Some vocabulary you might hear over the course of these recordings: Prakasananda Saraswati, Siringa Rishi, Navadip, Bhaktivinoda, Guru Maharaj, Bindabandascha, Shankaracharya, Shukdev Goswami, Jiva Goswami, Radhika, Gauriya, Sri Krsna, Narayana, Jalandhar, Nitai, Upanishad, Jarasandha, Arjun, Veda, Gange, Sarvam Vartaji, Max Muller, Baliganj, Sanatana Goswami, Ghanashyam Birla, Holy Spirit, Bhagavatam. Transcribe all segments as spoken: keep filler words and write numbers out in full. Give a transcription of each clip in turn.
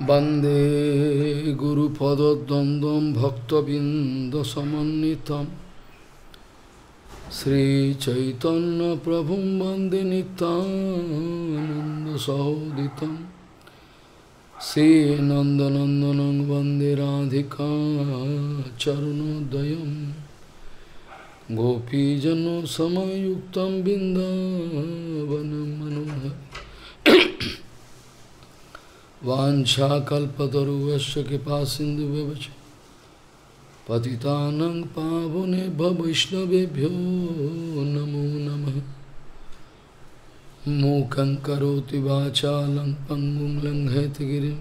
Bande Guru Pada Dandam Bhaktavinda Samanitam Sri Chaitanya Prabhu Bande Nitananda Sauditam Sri Nandanandanang Bande Radhika Charunodayam Gopijano Samayuktam Bindavanam Manoha Vancha kalpataru vasya kipa sindhu vavacha Patitanang pavone bhavishnavebhyo namo namah Mukhaṁ karoti vācālaṁ pangum langhetagirim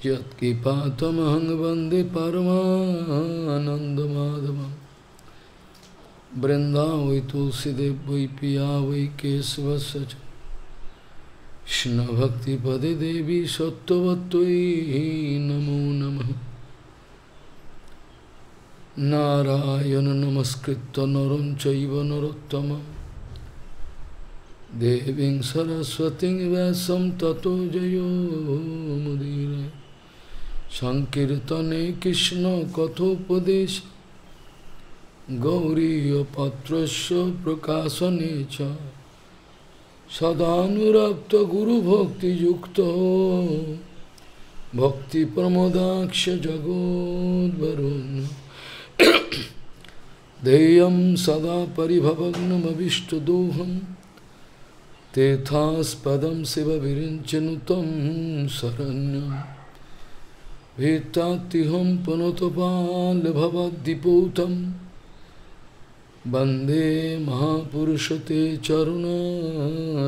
Yat kipatamahang vande paramaanandamādhavam Brindāvai tulsidevvai piyāvai kesavasacha Krishna Bhakti Pade Devi Sattvatvai Namo Namah Narayana Namaskritta Naram Chaiva Narottamam Devim Saraswatim Vyasam Tato Jayo Mudire Sankirtane Krishna Kathopadesh Gauriya Patrasya Prakasanecha Sadhanurakta Guru Bhakti Yukta Bhakti Pramodaksha Jagod Varun Deyam Sada Paribhavagnam Avishtadoham Tethas Padam Seva Virinchanutam Saranyam Vitatiham Panotopal Bhavadipotam Bande Mahapurushate Charuna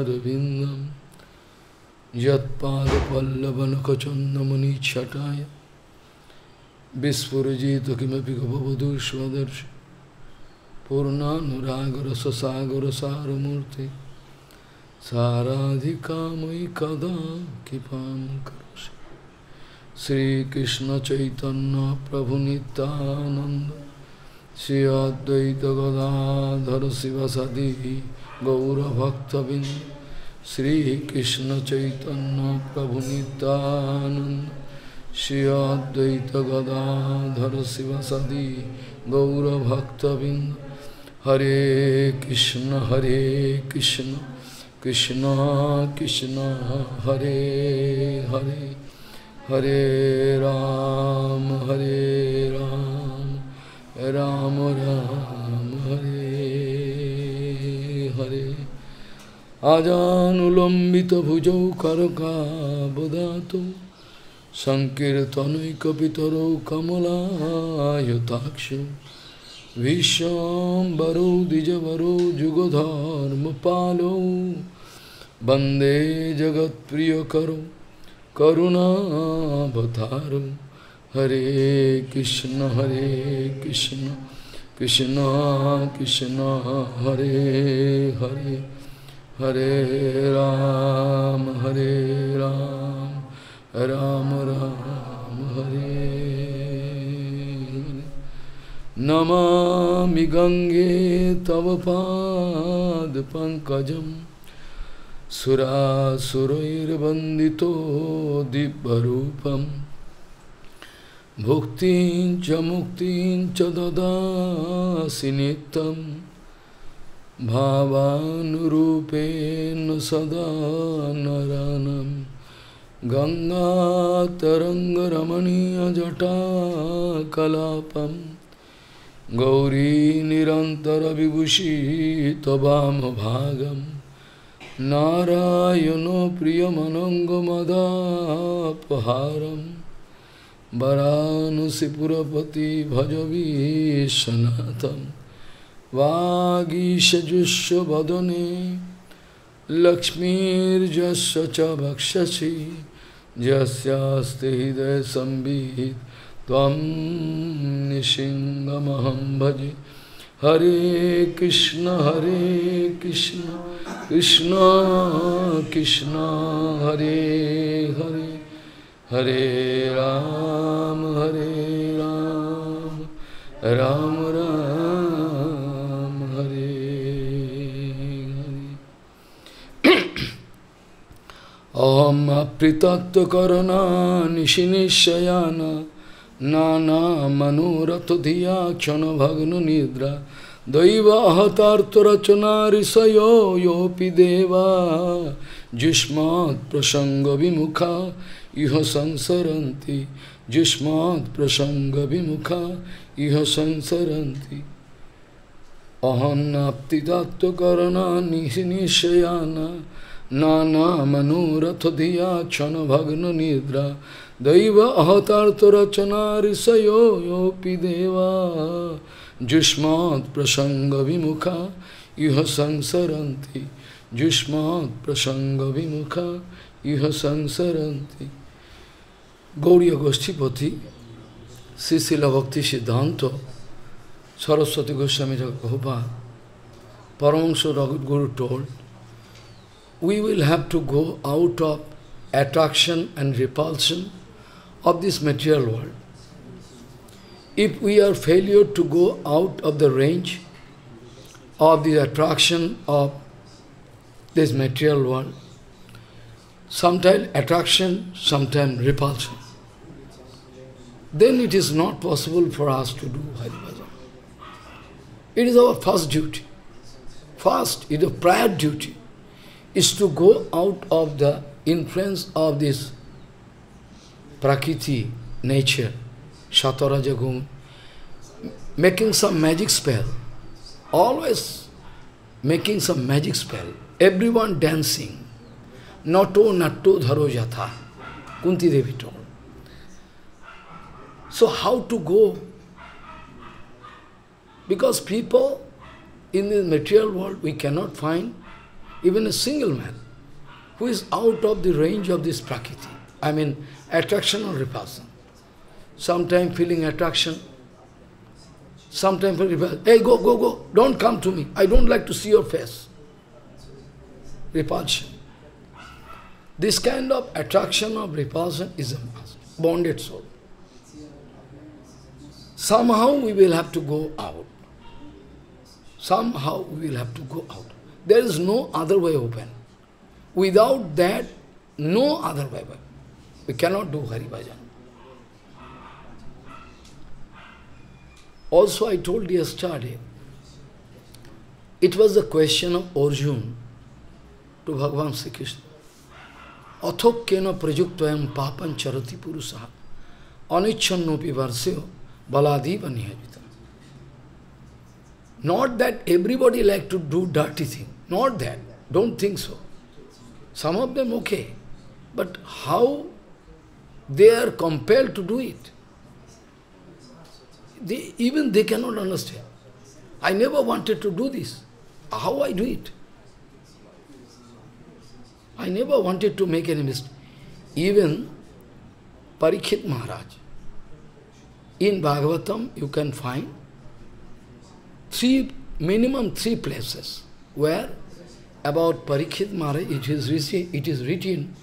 Ravindam Jatpada Pallavanakachandamani Chataya Bispurajita Kimapikabhavadu Shvadarsh Purnanuragara Sasagara Saramurti Saradhikamai Kada Kipam Karushi Sri Krishna Chaitanya Prabhu Nityananda Sri Advaitha Gada Dharu Sivasadi Gaura Bhaktavinda Sri Krishna Chaitanya Prabhu Nityananda Sri Advaitha Gada Dharu Sivasadi Gaura Bhaktavinda Hare Krishna Hare Krishna Krishna Krishna Hare Hare Hare Rama Hare Rama Ram Ram Hare Hare Ajanulambita bhujau karaka bodhato Sankirtanai kapitaro kamala yatakshu Vishambaro dijavaro jugodharma palo Bande jagat priyakaro karuna bhataram Hare Krishna, Hare Krishna, Krishna Krishna, Hare Hare, Hare Ram, Hare Ram, Ram Ram, Hare. Namami Gange Tava Pad Pankajam Sura Surair Bandito Dibbarupam Bhuktin cha muktin cha dadasi nittam Bhavanurupen sada naranam Ganga taranga ramaniya jata kalapam Gauri nirantara vibhushi tabam bhagam Narayano priyamananga madapaharam Varanasi Purapati Bhajavi Sanatam Vagisha Jusya Vadane Lakshmir Jasya Chabhakshashi Jasyaste Hidaya Sambhid Tvam Nishingamaham Bhaji Hare Krishna Hare Krishna Krishna Krishna Hare Hare Hare Ram, Hare Ram, Ram Ram, Hare Hare Om Pritatya Karana Nishinishayana Nana Manuratudhiya Chana Bhagnu Nidra Daiva Hatartara Chana Risayo Yopi Deva Jishmat Prasanga Vimukha Iha Sansaranti Jishmat Prasanga Vimukha Iha Sansaranti Ahanapti Tattva Karana Nishinishayana Nana Manurathodhiya Chana Bhagna Nidra Daiva Ahatartharachana Risayo Yopi Deva Jushmat Prasanga Vimukha Iha Sansaranti Jushmat Prasanga Vimukha Iha Sansaranti Gauriya Goshtipati Sisila Bhakti Siddhanta Saraswati Goswami Prabhupada, Paramahansa Raghut Guru told, we will have to go out of attraction and repulsion of this material world. If we are failure to go out of the range of the attraction of this material world, sometimes attraction, sometimes repulsion, then it is not possible for us to do Hari. It is our first duty. First, it is a prior duty, is to go out of the influence of this prakriti, nature, Shatarajagum, making some magic spell, always making some magic spell, everyone dancing, Nato Nato Dharojatha, Kunti Devi told. So how to go? Because people in the material world, we cannot find even a single man who is out of the range of this prakriti. I mean, attraction or repulsion. Sometimes feeling attraction, sometimes feeling repulsion. Hey, go, go, go, don't come to me. I don't like to see your face. Repulsion. This kind of attraction or repulsion is a must, bonded soul. Somehow we will have to go out. Somehow we will have to go out. There is no other way open. Without that, no other way open. We cannot do Hari Bhajan. Also, I told yesterday, it was the question of Arjun to Bhagavan Sri Krishna. Atho kena prajuktvayam papan charati purusaha anichannopi varseyo baladiva nihajita. Not that everybody like to do dirty thing. Not that. Don't think so. Some of them okay. But how they are compelled to do it? They, even they cannot understand. I never wanted to do this. How I do it? I never wanted to make any mistake. Even Parikshit Maharaj. In Bhagavatam, you can find Three, minimum three places where about Parikshit Maharaj it is, it is written,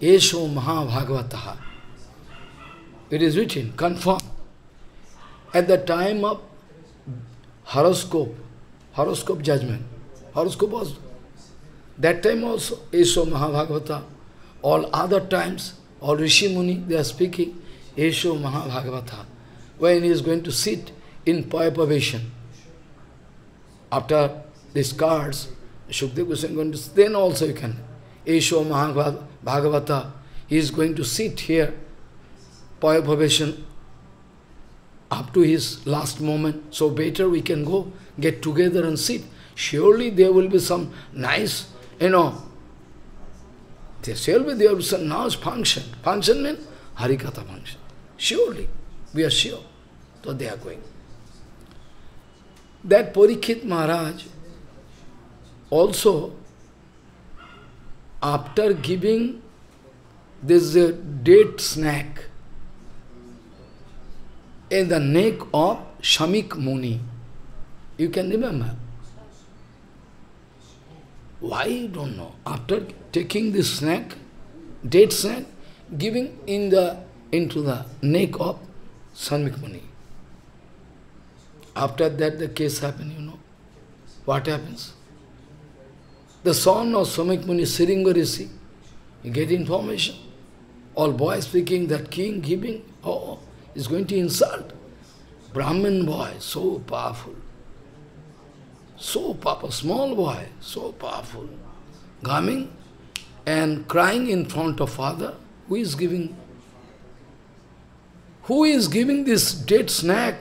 Esho Maha Bhagavataha. It is written, confirmed. At the time of horoscope, horoscope judgment, horoscope was, that time also, Esho Maha Bhagavataha. All other times, all Rishi Muni, they are speaking, Esho Maha Bhagavataha. When he is going to sit in Payapavation. After these cards, Shukdev Goswami is going to, then also you can, Esho Maha Bhagavata, he is going to sit here, Payapavation, up to his last moment, so better we can go, get together and sit. Surely there will be some nice, you know, surely there will be some nice function. Function means Harikatha function. Surely, we are sure. So they are going. That Parikshit Maharaj also, after giving this date snack in the neck of Shamik Muni, you can remember. Why? Don't know. After taking this snack, date snack, giving in the into the neck of Shamik Muni. After that, the case happened, you know. What happens? The son of Shamik Muni, Siringa Rishi, You get information. All boys speaking that king giving, oh, is going to insult. Brahmin boy, so powerful. So powerful, small boy, so powerful. Coming and crying in front of father, who is giving? Who is giving this dead snake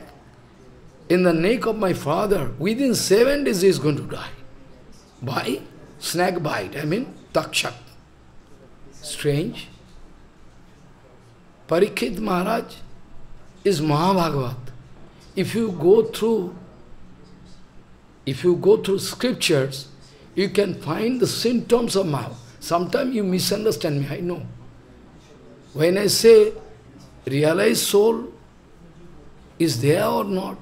in the neck of my father? Within seven days he is going to die. By snake bite, I mean takshak. Strange. Parikshit Maharaj is Mahabhagavat. If you go through, if you go through scriptures, you can find the symptoms of Mahabhagavat. Sometimes you misunderstand me, I know. When I say, realized soul is there or not,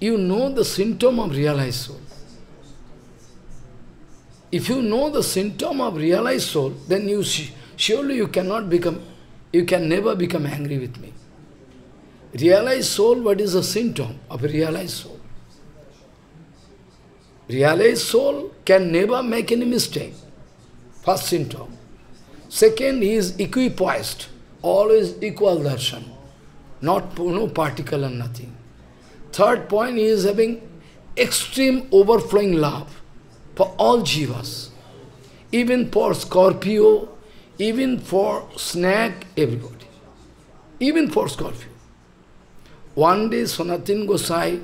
you know the symptom of realized soul. If you know the symptom of realized soul, then you surely you cannot become, you can never become angry with me. Realized soul, what is the symptom of realized soul? Realized soul can never make any mistake. First symptom. Second, he is equipoised, always equal darshan, not no particle and nothing. Third point, he is having extreme overflowing love for all jivas, even for Scorpio, even for snake, everybody, even for Scorpio. One day Sanatana Gosai,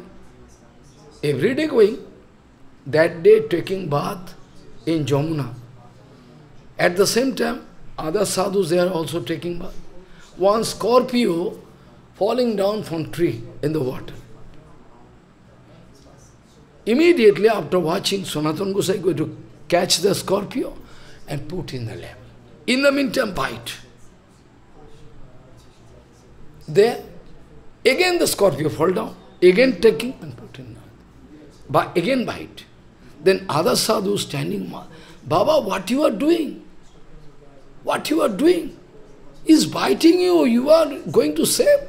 every day going, that day taking bath in Jamuna. At the same time, other sadhus, they are also taking bath. One Scorpio falling down from tree in the water. Immediately after watching, Sanatana Gosai going to catch the Scorpio and put in the lap. In the meantime, bite. There, again the Scorpio fall down, again taking and put in the lap. But again bite. Then other sadhus standing, Baba, what you are doing? What you are doing? Is biting you, you are going to save.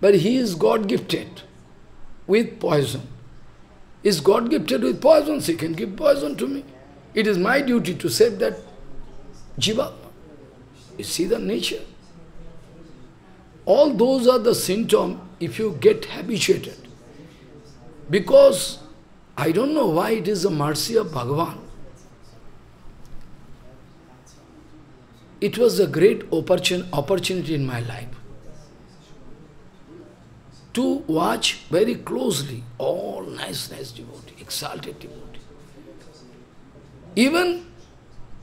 But he is God-gifted with poison. Is God gifted with poison? He can give poison to me. It is my duty to save that jiva. You see the nature. All those are the symptoms if you get habituated. Because I don't know why it is the mercy of Bhagavan. It was a great opportunity in my life to watch very closely all nice, nice devotee, exalted devotee. Even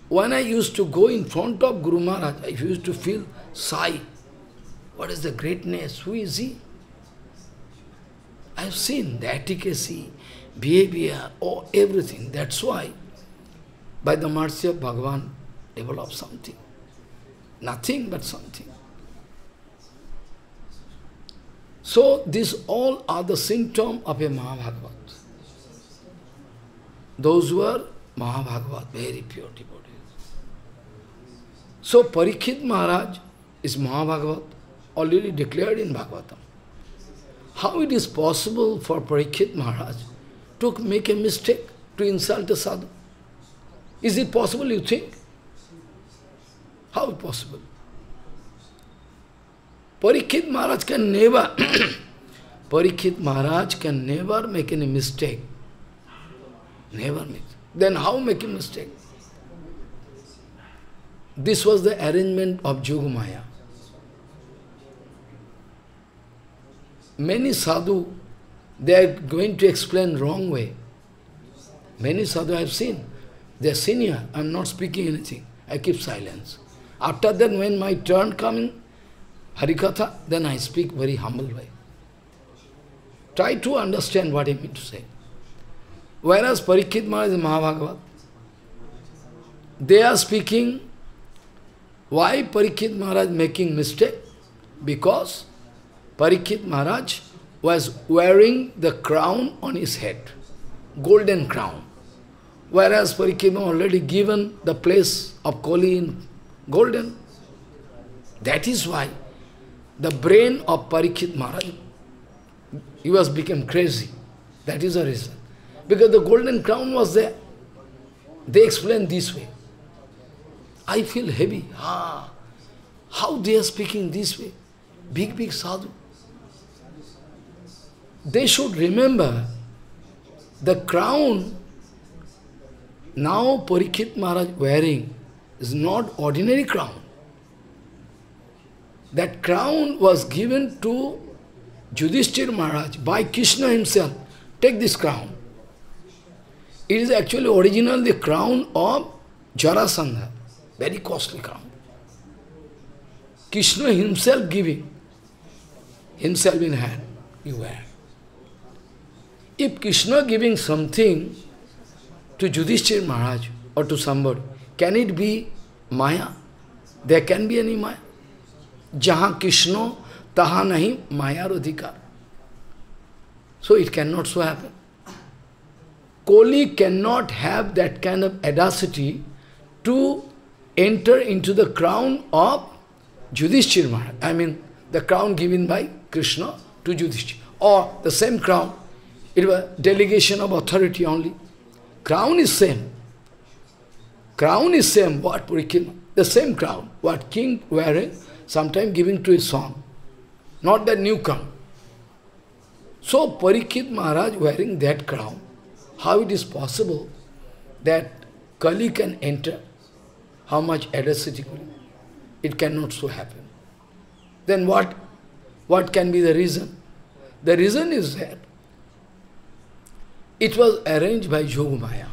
when I used to go in front of Guru Maharaj, I used to feel sigh. What is the greatness? Who is he? I have seen the efficacy, behavior, or everything. That's why, by the mercy of Bhagavan, develop something. Nothing but something. So, these all are the symptoms of a Mahabhagavat. Those were Mahabhagavat, very pure devotees. So, Parikshit Maharaj is Mahabhagavat, already declared in Bhagavatam. How it is possible for Parikshit Maharaj to make a mistake, to insult the sadhu? Is it possible, you think? How possible? Parikshit Maharaj can never, Parikshit Maharaj can never make any mistake. Never make. Then how make a mistake? This was the arrangement of Yogamaya. Many sadhu, they are going to explain wrong way. Many sadhu I have seen. They are senior. I am not speaking anything. I keep silence. After that, when my turn coming, Harikatha, then I speak very humble way. Try to understand what I mean to say. Whereas Parikshit Maharaj is Mahabhagavat, they are speaking, why Parikshit Maharaj making mistake? Because Parikshit Maharaj was wearing the crown on his head, golden crown. Whereas Parikshit Maharaj already given the place of Koli in golden. That is why the brain of Parikshit Maharaj, he was become crazy. That is the reason. Because the golden crown was there. They explain this way. I feel heavy. Ah, how they are speaking this way? Big, big sadhu. They should remember the crown now Parikshit Maharaj wearing is not ordinary crown. That crown was given to Yudhishthira Maharaj by Krishna himself. Take this crown. It is actually originally the crown of Jarasandha. Very costly crown. Krishna himself giving, himself in hand, you wear. If Krishna giving something to Yudhishthira Maharaj or to somebody, can it be Maya? There can be any Maya. Jaha Krishna, taha nahi Maya radhikar. So it cannot so happen. Koli cannot have that kind of audacity to enter into the crown of Yudhishthira Maharaj. I mean, the crown given by Krishna to Yudhishthira. Or the same crown, it was delegation of authority only. Crown is same. Crown is same, what Parikshit, the same crown, what king wearing, sometimes giving to his son. Not that new crown. So Parikshit Maharaj wearing that crown. How it is possible that Kali can enter? How much audacity could it? It cannot so happen. Then what? What can be the reason? The reason is that it was arranged by Yogamaya.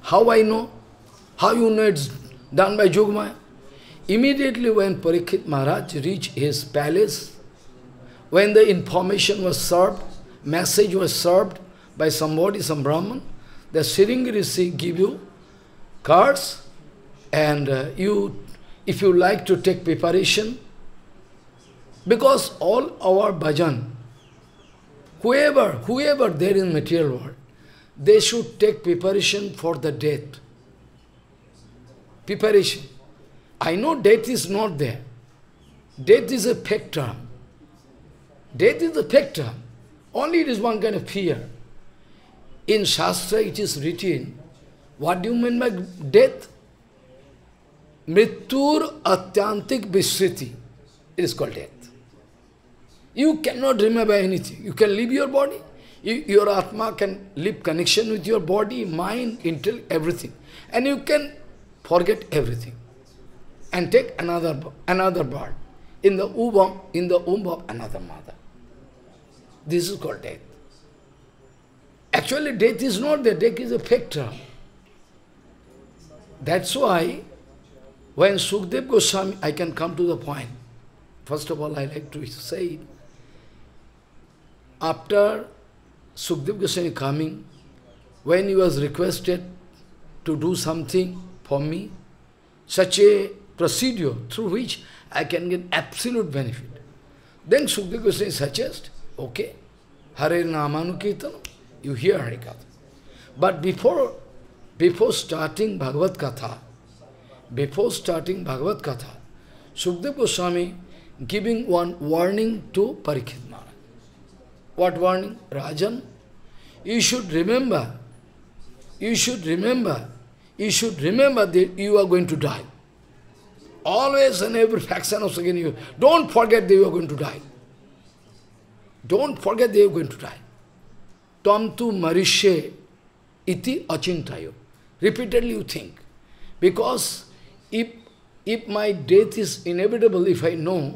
How I know? How you know it's done by Yogamaya? Immediately when Parikshit Maharaj reached his palace, when the information was served, message was served by somebody, some Brahman, the Siringirishi give you cards, and uh, you, if you like to take preparation, because all our bhajan, whoever, whoever there in material world, they should take preparation for the death. Preparation. I know death is not there. Death is a factor. Death is a factor. Only it is one kind of fear. In Shastra it is written, what do you mean by death? Mrittur atyantik visriti. It is called death. You cannot remember anything. You can leave your body. You, your Atma can leave connection with your body, mind, intellect, everything. And you can forget everything. And take another another birth in the womb, in the womb of another mother. This is called death. Actually, death is not there. Death is a factor. That's why when Shukdev Goswami, I can come to the point. First of all, I like to say, after Shukdev Goswami coming, when he was requested to do something for me, such a procedure through which I can get absolute benefit. Then Shukdev Goswami suggests, okay, Hare Namanukirtanam, you hear Hare Katha. But before Before starting Bhagavad Katha, before starting Bhagavad Katha, Shukdev Goswami giving one warning to Parikshit Maharaj. What warning? Rajan, you should remember, you should remember, you should remember that you are going to die. Always and every fraction of second, you don't forget that you are going to die. Don't forget that you are going to die. Tam tu marishe iti achintayo. Repeatedly you think, because if, if my death is inevitable, if I know,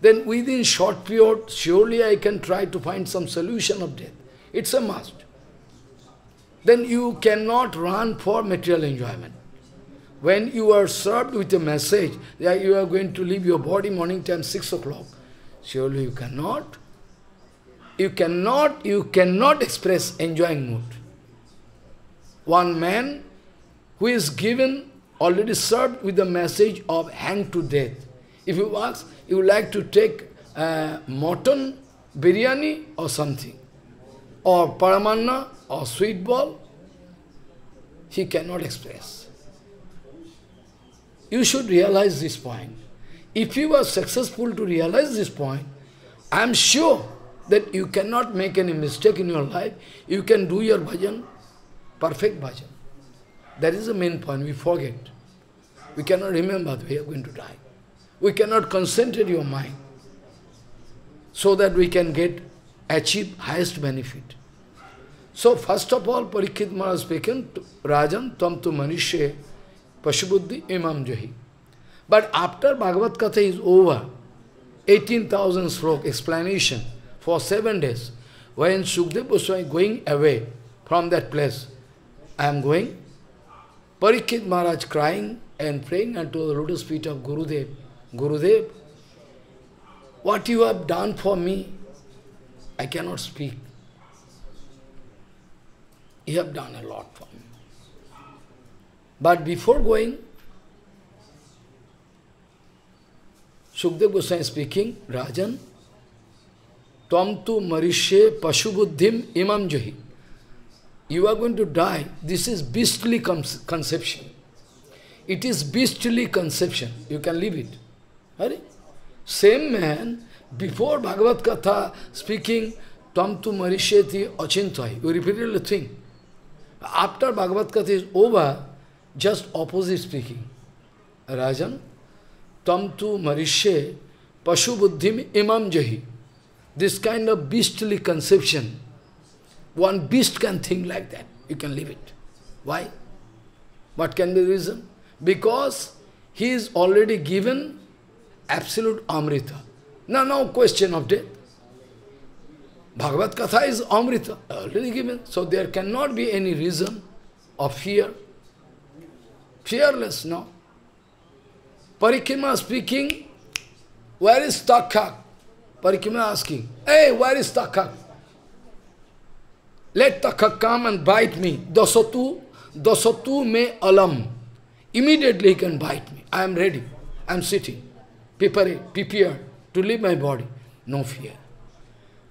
then within short period, surely I can try to find some solution of death. It's a must. Then you cannot run for material enjoyment. When you are served with a message that you are going to leave your body morning time six o'clock, surely you cannot, you cannot, you cannot express enjoying mood. One man who is given, already served with the message of hang to death. If you ask, you would like to take uh, mutton, biryani or something, or paramanna or sweet ball, he cannot express. You should realize this point. If you are successful to realize this point, I am sure that you cannot make any mistake in your life. You can do your bhajan. perfect bhajan. That is the main point, we forget. We cannot remember that we are going to die. We cannot concentrate your mind so that we can get, achieve highest benefit. So first of all, Parikshit Maharaj speaking, Rajan tam tu manishe pashubuddhi imam jahi. But after Bhagavad Gita is over, eighteen thousand slok explanation for seven days, when Shukdev Goswami is going away from that place, I am going, Parikshit Maharaj crying and praying unto the lotus feet of Gurudev, Gurudev, what you have done for me, I cannot speak. You have done a lot for me. But before going, Shukdev Goswami speaking, Rajan, tam tu marishe pashubuddhim imam jahi. You are going to die. This is beastly conception. It is beastly conception. You can leave it. Right? Same man, before Bhagavad Gita speaking, tam tu marisheti achintai. You repeatedly think. After Bhagavad Gita is over, just opposite speaking. Rajan, tam tu marishe pashubuddhim imam jahi. This kind of beastly conception. One beast can think like that. You can leave it. Why? What can be the reason? Because he is already given absolute Amrita. Now, no question of death. Bhagavad Gita is Amrita, already given. So there cannot be any reason of fear. Fearless, no. Parikshit speaking, where is Takhak? Parikshit asking, hey, where is Takhak? Let Takhak come and bite me. Dasatu, dasatu me alam. Immediately he can bite me. I am ready. I am sitting, prepared, prepared to leave my body. No fear.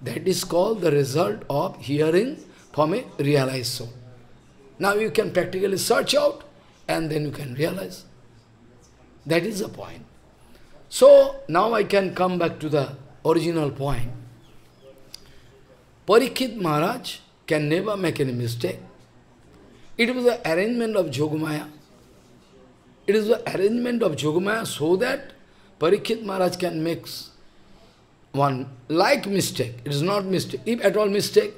That is called the result of hearing from a realized soul. Now you can practically search out and then you can realize. That is the point. So now I can come back to the original point. Parikshit Maharaj can never make any mistake. It was the arrangement of Yogamaya. It is the arrangement of Yogamaya so that Parikshit Maharaj can make one like mistake. It is not mistake. If at all mistake,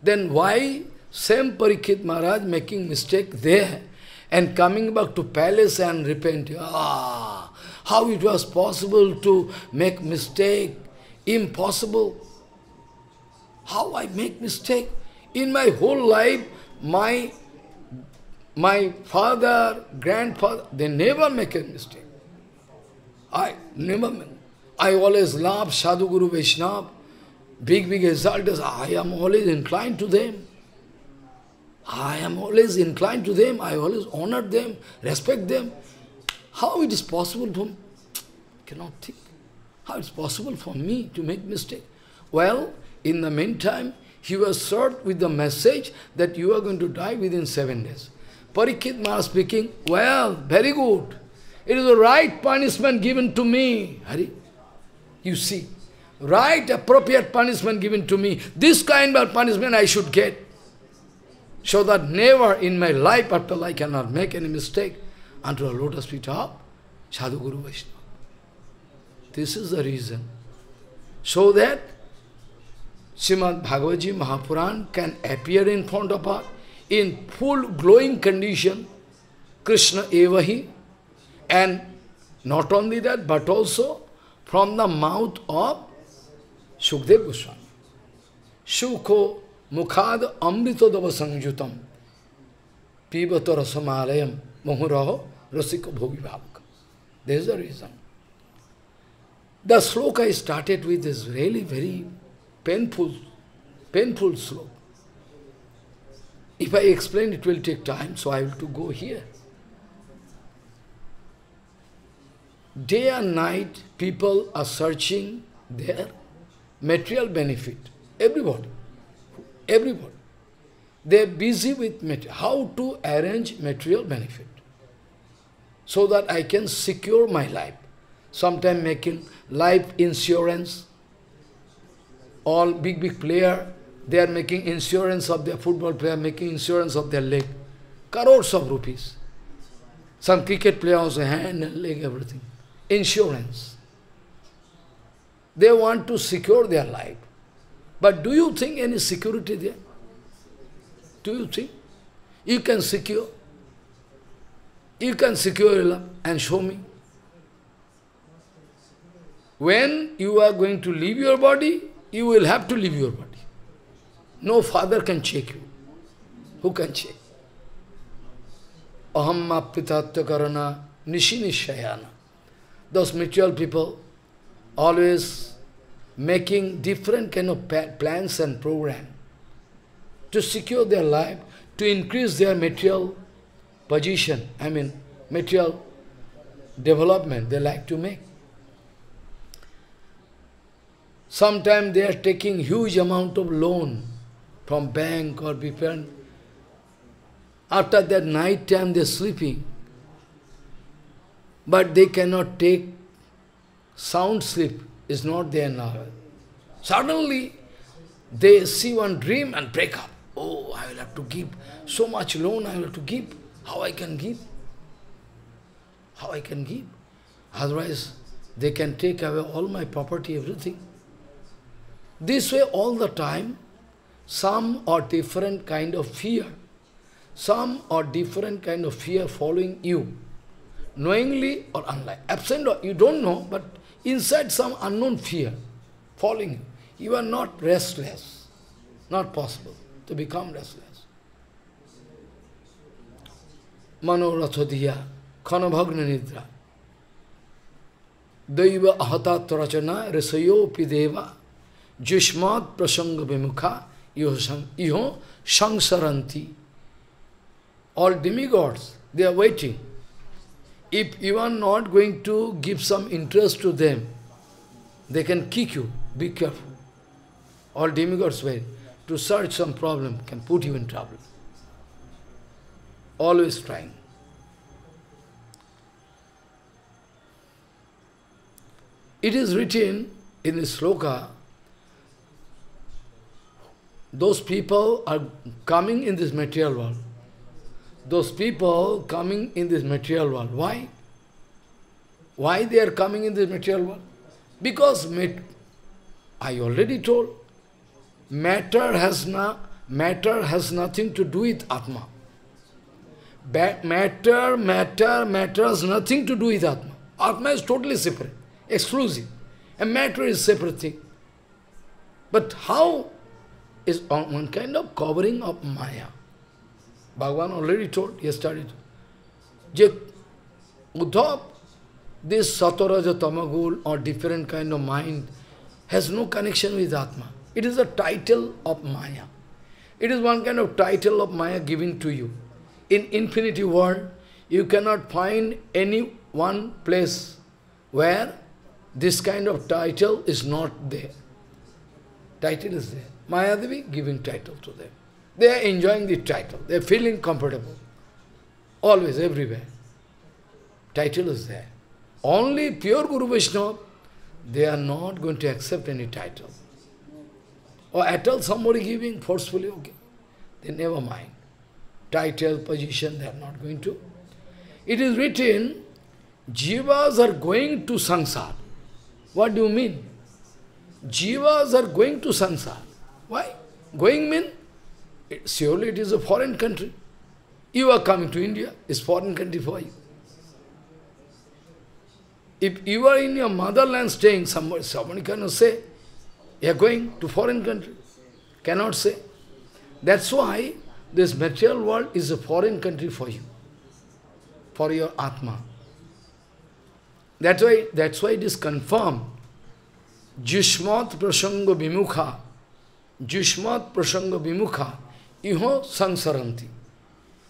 then why same Parikshit Maharaj making mistake there and coming back to palace and repent? Ah, how it was possible to make mistake? Impossible. How I make mistake? In my whole life, my, my father, grandfather, they never make a mistake. I never make. I always love Sadhu Guru Vaishnava, big, big exalters. I am always inclined to them. I am always inclined to them. I always honor them, respect them. How it is possible for me? I cannot think. How it is possible for me to make mistake? Well, in the meantime, he was served with the message that you are going to die within seven days. Parikshit Maharaj speaking, well, very good. It is the right punishment given to me. Hari, you see, right appropriate punishment given to me. This kind of punishment I should get. So that never in my life after life I cannot make any mistake until a lotus feet of Sadhu Guru Vaishnava. This is the reason. So that Srimad Bhagavadji Mahapuran can appear in front of her in full glowing condition, Krishna Evahi, and not only that, but also from the mouth of Shukdev Goswami. Shukho mukhad amritodava sangyutam pibata rasamalayam mahuraho rasika bhogivabhaka. There is a reason. The sloka I started with is really very painful, painful slope. If I explain, it will take time, so I have to go here. Day and night, people are searching their material benefit. Everybody, everybody. They are busy with material. How to arrange material benefit so that I can secure my life. Sometimes making life insurance. All big, big player, They are making insurance of their football player, making insurance of their leg. Crores of rupees. Some cricket players, hand and leg, everything. Insurance. They want to secure their life. But do you think any security there? Do you think? You can secure. You can secure your love and show me. When you are going to leave your body, you will have to leave your body. No father can check you. Who can check? Ahamma pitatya karana nishinishayana. Those material people always making different kind of plans and programs to secure their life, to increase their material position, I mean, material development they like to make. Sometimes they are taking huge amount of loan from bank or different. After that night time they are sleeping, but they cannot take sound sleep, is not there now. Suddenly they see one dream and break up. Oh, I will have to give so much loan, I will have to give. How I can give? How I can give? Otherwise, they can take away all my property, everything. This way, all the time, some or different kind of fear, some or different kind of fear following you, knowingly or unlike, absent or you don't know, but inside some unknown fear following you. You are not restless. Not possible to become restless. Manorathodhiya, khanabhagna nidra, daiva ahata tarachana, resayo pideva, jushmat prasanga vimukha, iho sangsaranti. All demigods, they are waiting. If you are not going to give some interest to them, they can kick you. Be careful. All demigods wait to search some problem, can put you in trouble. Always trying. It is written in the sloka, those people are coming in this material world. Those people coming in this material world. Why? Why they are coming in this material world? Because, I already told, Matter has, na, matter has nothing to do with Atma. Ba matter, matter, matter has nothing to do with Atma. Atma is totally separate, exclusive. And matter is separate thing. But how is one kind of covering of Maya? Bhagavan already told, yesterday. Uddhav, this Sataraja Tamagul or different kind of mind has no connection with Atma. It is a title of Maya. It is one kind of title of Maya given to you. In infinity world, you cannot find any one place where this kind of title is not there. Title is there. Mayadevi giving title to them. They are enjoying the title. They are feeling comfortable. Always, everywhere. Title is there. Only pure Guru Vaishnava, they are not going to accept any title. Or at all somebody giving forcefully, okay. They never mind. Title, position, they are not going to. It is written, Jivas are going to Sansar. What do you mean? Jivas are going to Sansar. Why? Going mean? It, surely it is a foreign country. You are coming to India, it's foreign country for you. If you are in your motherland staying, somebody, somebody cannot say, you are going to foreign country. Cannot say. That's why this material world is a foreign country for you, for your Atma. That's why, that's why it is confirmed. Jushmat prasanga vimukha, Jushmat prasanga vimukha, iho sansaranti.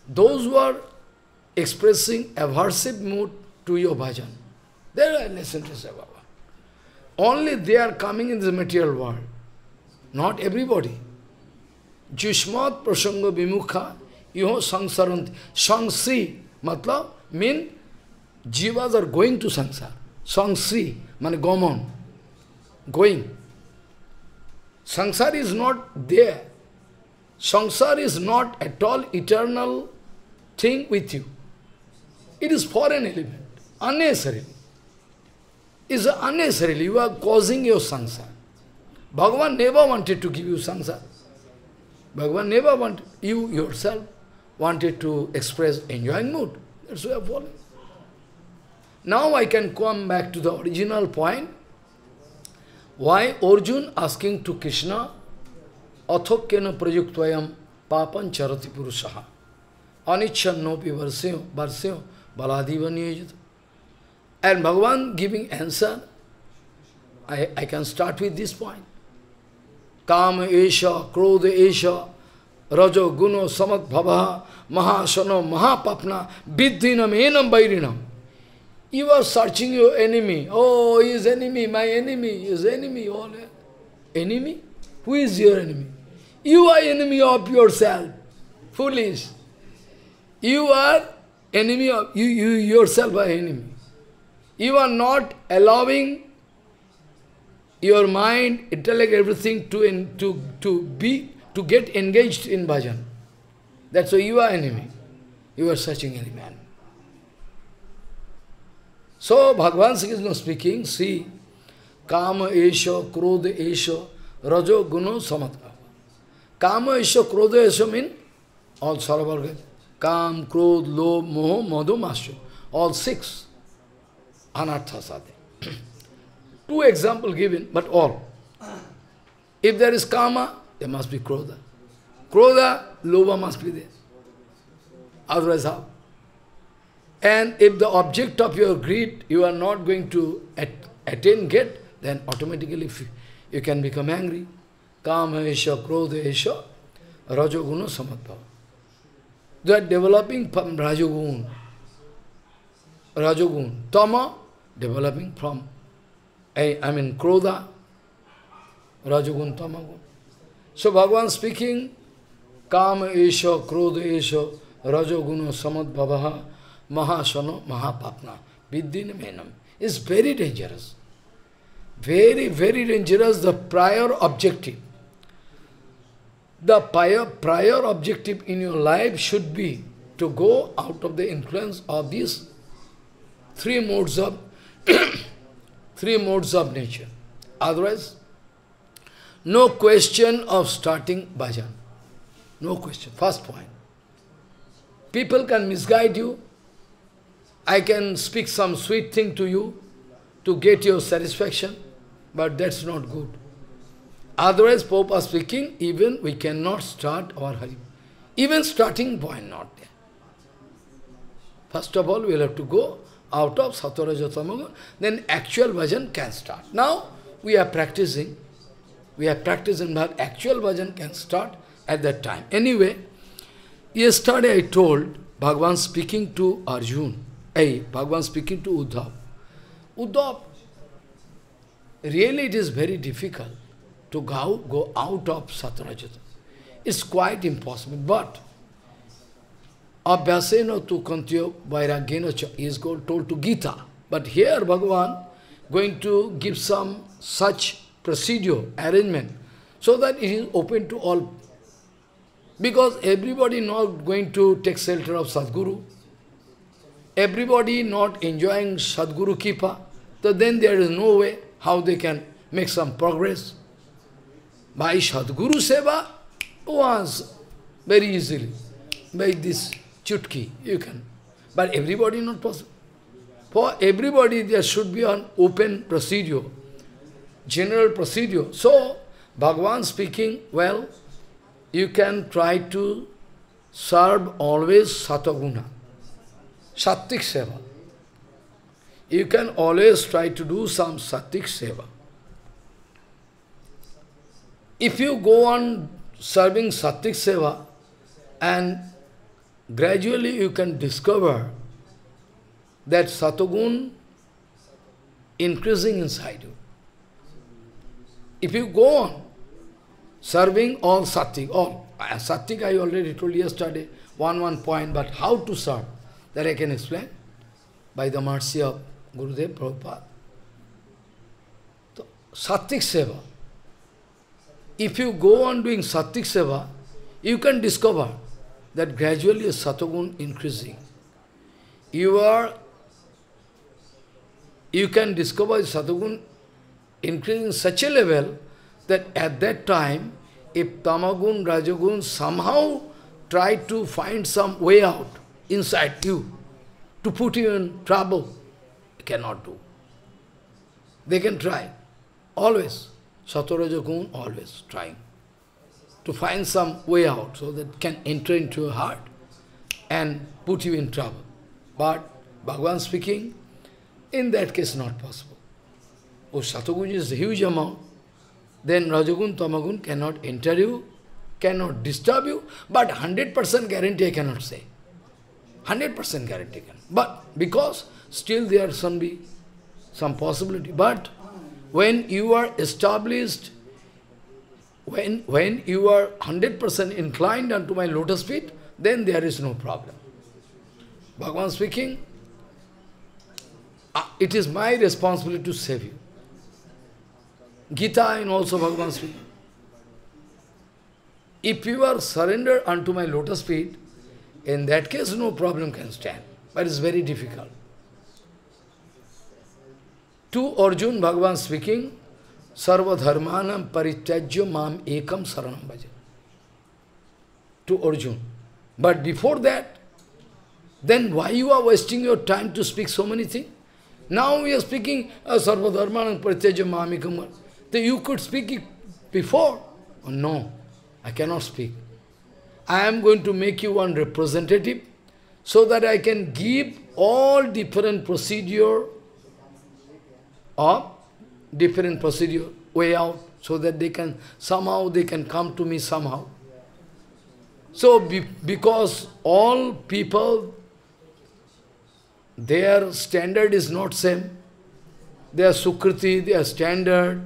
Those who are expressing aversive mood to your bhajan, they are listening to Seva. Only they are coming in this material world. Not everybody. Jushmat prasanga vimukha iho sangsaranti. Sangsi, matlab, mean jivas are going to sangsar. Sangsi, mean gomon, going. Samsara is not there. Samsara is not at all eternal thing with you. It is foreign element, unnecessarily. It is unnecessarily you are causing your samsara. Bhagavan never wanted to give you samsara. Bhagavan never wanted, you yourself wanted to express enjoying mood. That's why I follow. Now I can come back to the original point. Why Arjun asking to Krishna, Athokkena prayuktvayam papan charati purushaha anichannopi varseyo varseyo baladivanyajita. And Bhagavan giving answer, I, I can start with this point. Kama esha, krodha esha, rajo guno samat bhavaha, mahasano mahapapna, vidhinam enam bairinam. You are searching your enemy. Oh, he is enemy, my enemy, he is enemy. All enemy? Who is your enemy? You are enemy of yourself. Foolish. You are enemy of, you, you yourself are enemy. You are not allowing your mind, intellect, everything to, in, to, to, be, to get engaged in bhajan. That's why you are enemy. You are searching any man. So, Bhagavan Sri Krishna speaking, see, Kama esha, krodha esha, rajo guno samatva. Kama esha, krodha esha means all sarvarga. Kam, krodh, lobh, moho, madhu, masya. All six. Anartha sadhe. Two examples given, but all. If there is Kama, there must be krodha. Krodha, lobha must be there. Otherwise how? And if the object of your greed, you are not going to at, attain, get, then automatically you can become angry. Kama esha, krodha esha, rajoguna samatbhava. They are developing from rajogun. Rajogun. Tama, developing from, I, I mean, krodha. Rajogun, tamagun. So Bhagavan speaking, Kama esha, krodha esha, rajoguna samatbhavaha, Mahasana, Mahapapna, Vidhin Menam. It's very dangerous. Very, very dangerous, the prior objective. The prior, prior objective in your life should be to go out of the influence of these three modes of three modes of nature. Otherwise, no question of starting bhajan. No question. First point. People can misguide you. I can speak some sweet thing to you to get your satisfaction, but that's not good. Otherwise, Prabhupada speaking, even we cannot start our Hari. Even starting point not there. First of all, we'll have to go out of Sattva-Raja Tamagun, then actual bhajan can start. Now, we are practicing. We are practicing, but actual bhajan can start at that time. Anyway, yesterday I told Bhagavan speaking to Arjun. Hey, Bhagavan speaking to Uddhav. Uddhav, really it is very difficult to go, go out of Sattva-Raja. It's quite impossible, but Abhyasena tu kantyo vairagena cha is told to Gita. But here Bhagavan going to give some such procedure, arrangement, so that it is open to all. Because everybody not going to take shelter of Sadguru. Everybody not enjoying Sadguru Kipa, so then there is no way how they can make some progress. By Sadguru Seva, once, very easily, by this chutki, you can. But everybody not possible. For everybody, there should be an open procedure, general procedure. So, Bhagavan speaking, well, you can try to serve always Sataguna. Sattik Seva. You can always try to do some Sattik Seva. If you go on serving Sattik Seva, and gradually you can discover that Satagun increasing inside you. If you go on serving all Sattik, all Sattik I already told yesterday, one one point, but how to serve? That I can explain by the mercy of Gurudev Prabhupada. So, Sattik Seva. If you go on doing Sattvic Seva, you can discover that gradually your Satogun increasing. You are, you can discover Satogun increasing such a level that at that time, if Tamagun, Rajagun somehow try to find some way out inside you, to put you in trouble, you cannot do. They can try, always. Sato-Raja-Gun always trying to find some way out so that can enter into your heart and put you in trouble. But Bhagavan speaking, in that case not possible. Oh, Sato-Gun is a huge amount. Then Raja-Gun, Tama-Gun cannot enter you, cannot disturb you, but one hundred percent guarantee I cannot say. one hundred percent guarantee I cannot. But because still there are some, be, some possibility. But when you are established, when, when you are one hundred percent inclined unto my lotus feet, then there is no problem. Bhagavan speaking, it is my responsibility to save you. Gita and also Bhagavan speaking. If you are surrendered unto my lotus feet, in that case no problem can stand. But it is very difficult. To Arjun, Bhagavan speaking, Sarva dharmanam parityajya mam ekam saranam bhaja. To Arjun. But before that, then why you are wasting your time to speak so many things? Now we are speaking, Sarva dharmanam parityajya mam ekam. Then you could speak it before. Oh, no, I cannot speak. I am going to make you one representative so that I can give all different procedure of different procedure, way out, so that they can, somehow they can come to me somehow. So, be, because all people, their standard is not same. Their Sukriti, their standard,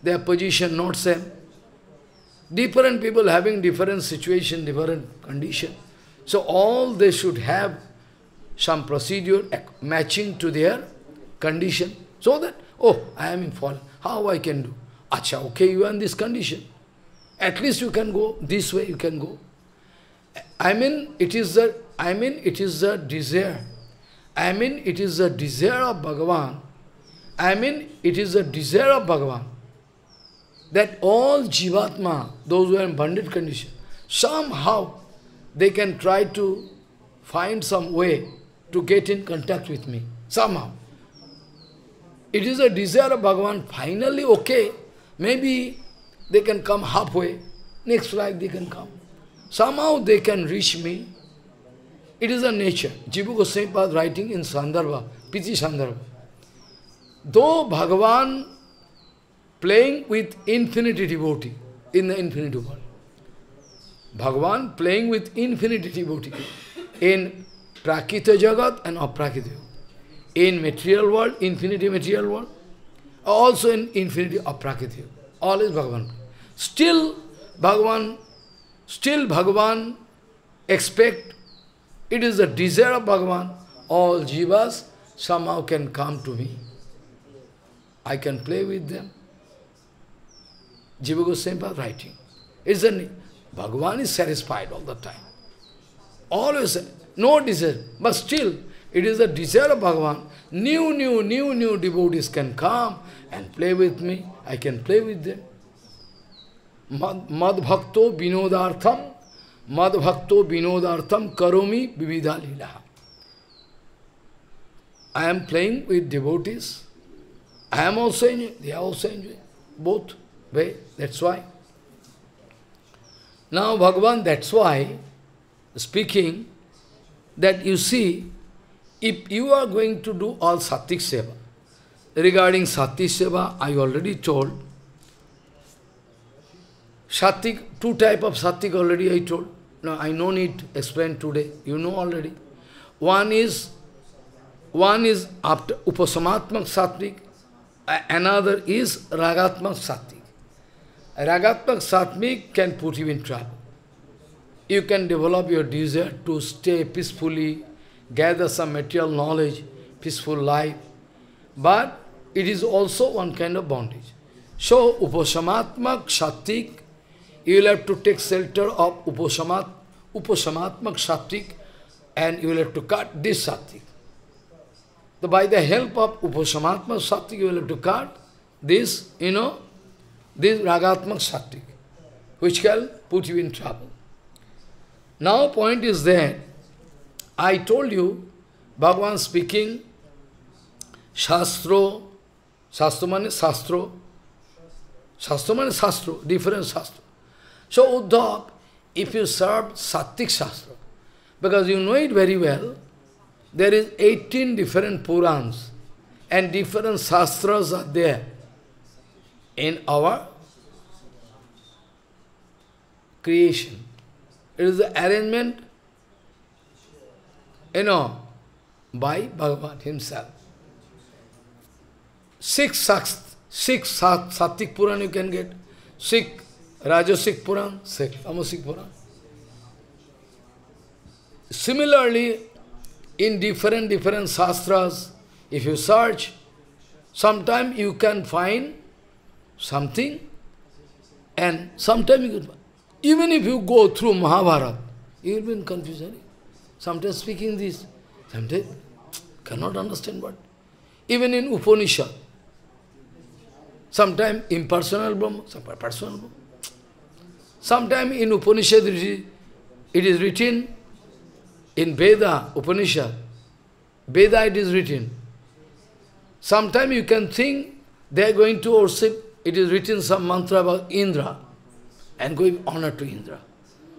their position not same. Different people having different situation, different condition. So, all they should have some procedure matching to their condition. So that, oh, I am in fault. How I can do? Acha, okay, you are in this condition. At least you can go this way, you can go. I mean, it is the, I mean, it is the desire. I mean, it is the desire of Bhagavan. I mean, it is the desire of Bhagavan. That all Jivatma, those who are in bandit condition, somehow they can try to find some way to get in contact with me. Somehow. It is a desire of Bhagavan, finally, okay, maybe they can come halfway, next life they can come. Somehow they can reach me. It is a nature. Jiva Goswami was writing in Sandarbha, Piti Sandarbha. Though Bhagavan playing with infinity devotee in the infinity world, Bhagavan playing with infinity devotee in Prakita Jagat and Aprakita Jagat. In material world, infinity material world, also in infinity aprakritya, all is Bhagavan. Still, Bhagavan, still Bhagavan expect, it is the desire of Bhagavan, all jivas somehow can come to me. I can play with them. Jiva Goswami was writing. It's a, Bhagavan is satisfied all the time. Always, no desire, but still, it is the desire of Bhagavan. New, new, new, new devotees can come and play with me. I can play with them. Madhbhakto vinodartham, madhbhakto vinodartham karomi vivida lilaha. I am playing with devotees. I am also enjoying, they are also enjoying. Both way, that's why. Now Bhagavan, that's why, speaking, that you see, if you are going to do all Sattvic Seva, regarding Sattvic Seva, I already told, Sattvic, two types of Sattvic already I told. No, I no need explain today, you know already. One is, one is after Upasamatmak Sattvic, another is Ragatmak Sattvic. Ragatmak Sattvic can put you in trouble. You can develop your desire to stay peacefully, gather some material knowledge, peaceful life, but it is also one kind of bondage. So, Upasamatmak Sattvic you will have to take shelter of uposamat, uposamatmak sattvic, and you will have to cut this sattvic. So by the help of uposamatmak sattvic, you will have to cut this, you know, this ragatmak sattvic, which can put you in trouble. Now point is that, I told you, Bhagavan speaking, Shastra, Shastra means Shastra, Shastra means Shastra, different Shastra. So Uddhav, if you serve Sattvic Shastra, because you know it very well, there is eighteen different Purans and different Shastras are there in our creation. It is the arrangement, you know, by Bhagavan himself. Six Sast, six Sat, Sattvic Puran you can get, six Rajasic Puran, six Tamasic Puran. Similarly, in different, different Shastras, if you search, sometimes you can find something, and sometimes you can find. Even if you go through Mahabharata, you will be in confusion. Sometimes speaking this, sometimes cannot understand what. Even in Upanishad, sometimes impersonal Brahma, sometimes personal Brahma. Sometimes in Upanishad it is written, in Veda, Upanishad, Veda it is written. Sometimes you can think they are going to worship, it is written some mantra about Indra, and give honor to Indra.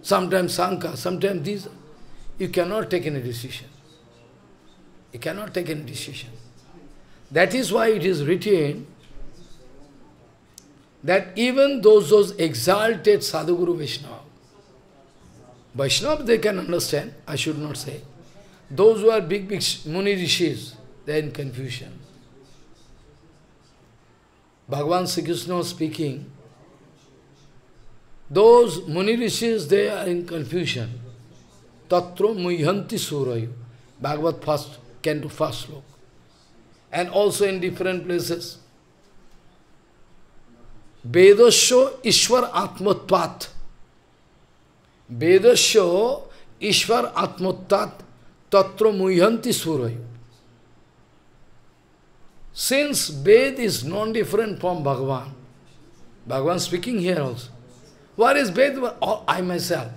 Sometimes Sanka, sometimes these. You cannot take any decision. You cannot take any decision. That is why it is written that even those, those exalted Sadhguru Vaishnava, Vaishnava they can understand, I should not say. Those who are big, big Muni Rishis, they are in confusion. Bhagavan Sri Krishna speaking, those Muni Rishis, they are in confusion. Tatro muhyanti surayu. Bhagavad first, can do first look. And also in different places. Vedasya Ishwar Atmatpat. Vedasya Ishwar Atmattat Tatro muhyanti surayu. Since Ved is non-different from Bhagavan, Bhagavan speaking here also. What is Vedva? Oh, I myself.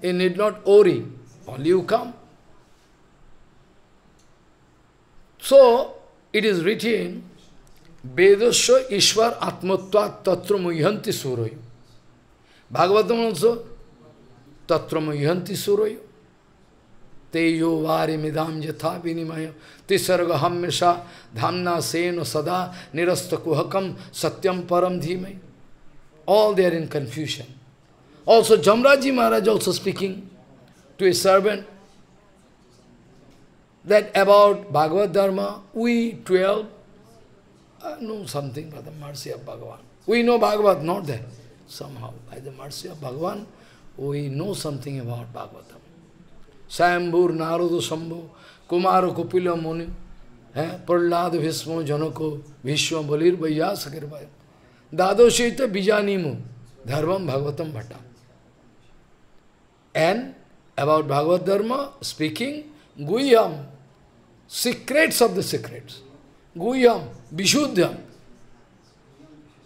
You need not worry. Only you come. So, it is written, Vedasya Ishwar Atmatvat Tatra Muhyanti Surayu. Bhagavatam also, Tatra Muhyanti Surayu. Teyo Vari Midam Jatha Vinimaya Tisarga Hamesha Dhamna Seno Sada Nirasta Kuhakam Satyam Param Dhimaya. All they are in confusion. Also, Jamraji Maharaj also speaking to his servant that about Bhagavad Dharma, we twelve uh, know something by the mercy of Bhagavan. We know Bhagavad, not that. Somehow, by the mercy of Bhagavan, we know something about Bhagavatam. Sambhur Narada Sambhu Kumara Kupila Muni Prahlad Vishmo Janako Vishwa Balir Bhaya Sakirvaya Dadoshita Bijanimu Dharvam Bhagavatam Bhatta. And about Bhagavad Dharma, speaking, Guhyam, secrets of the secrets. Guhyam, Vishuddham,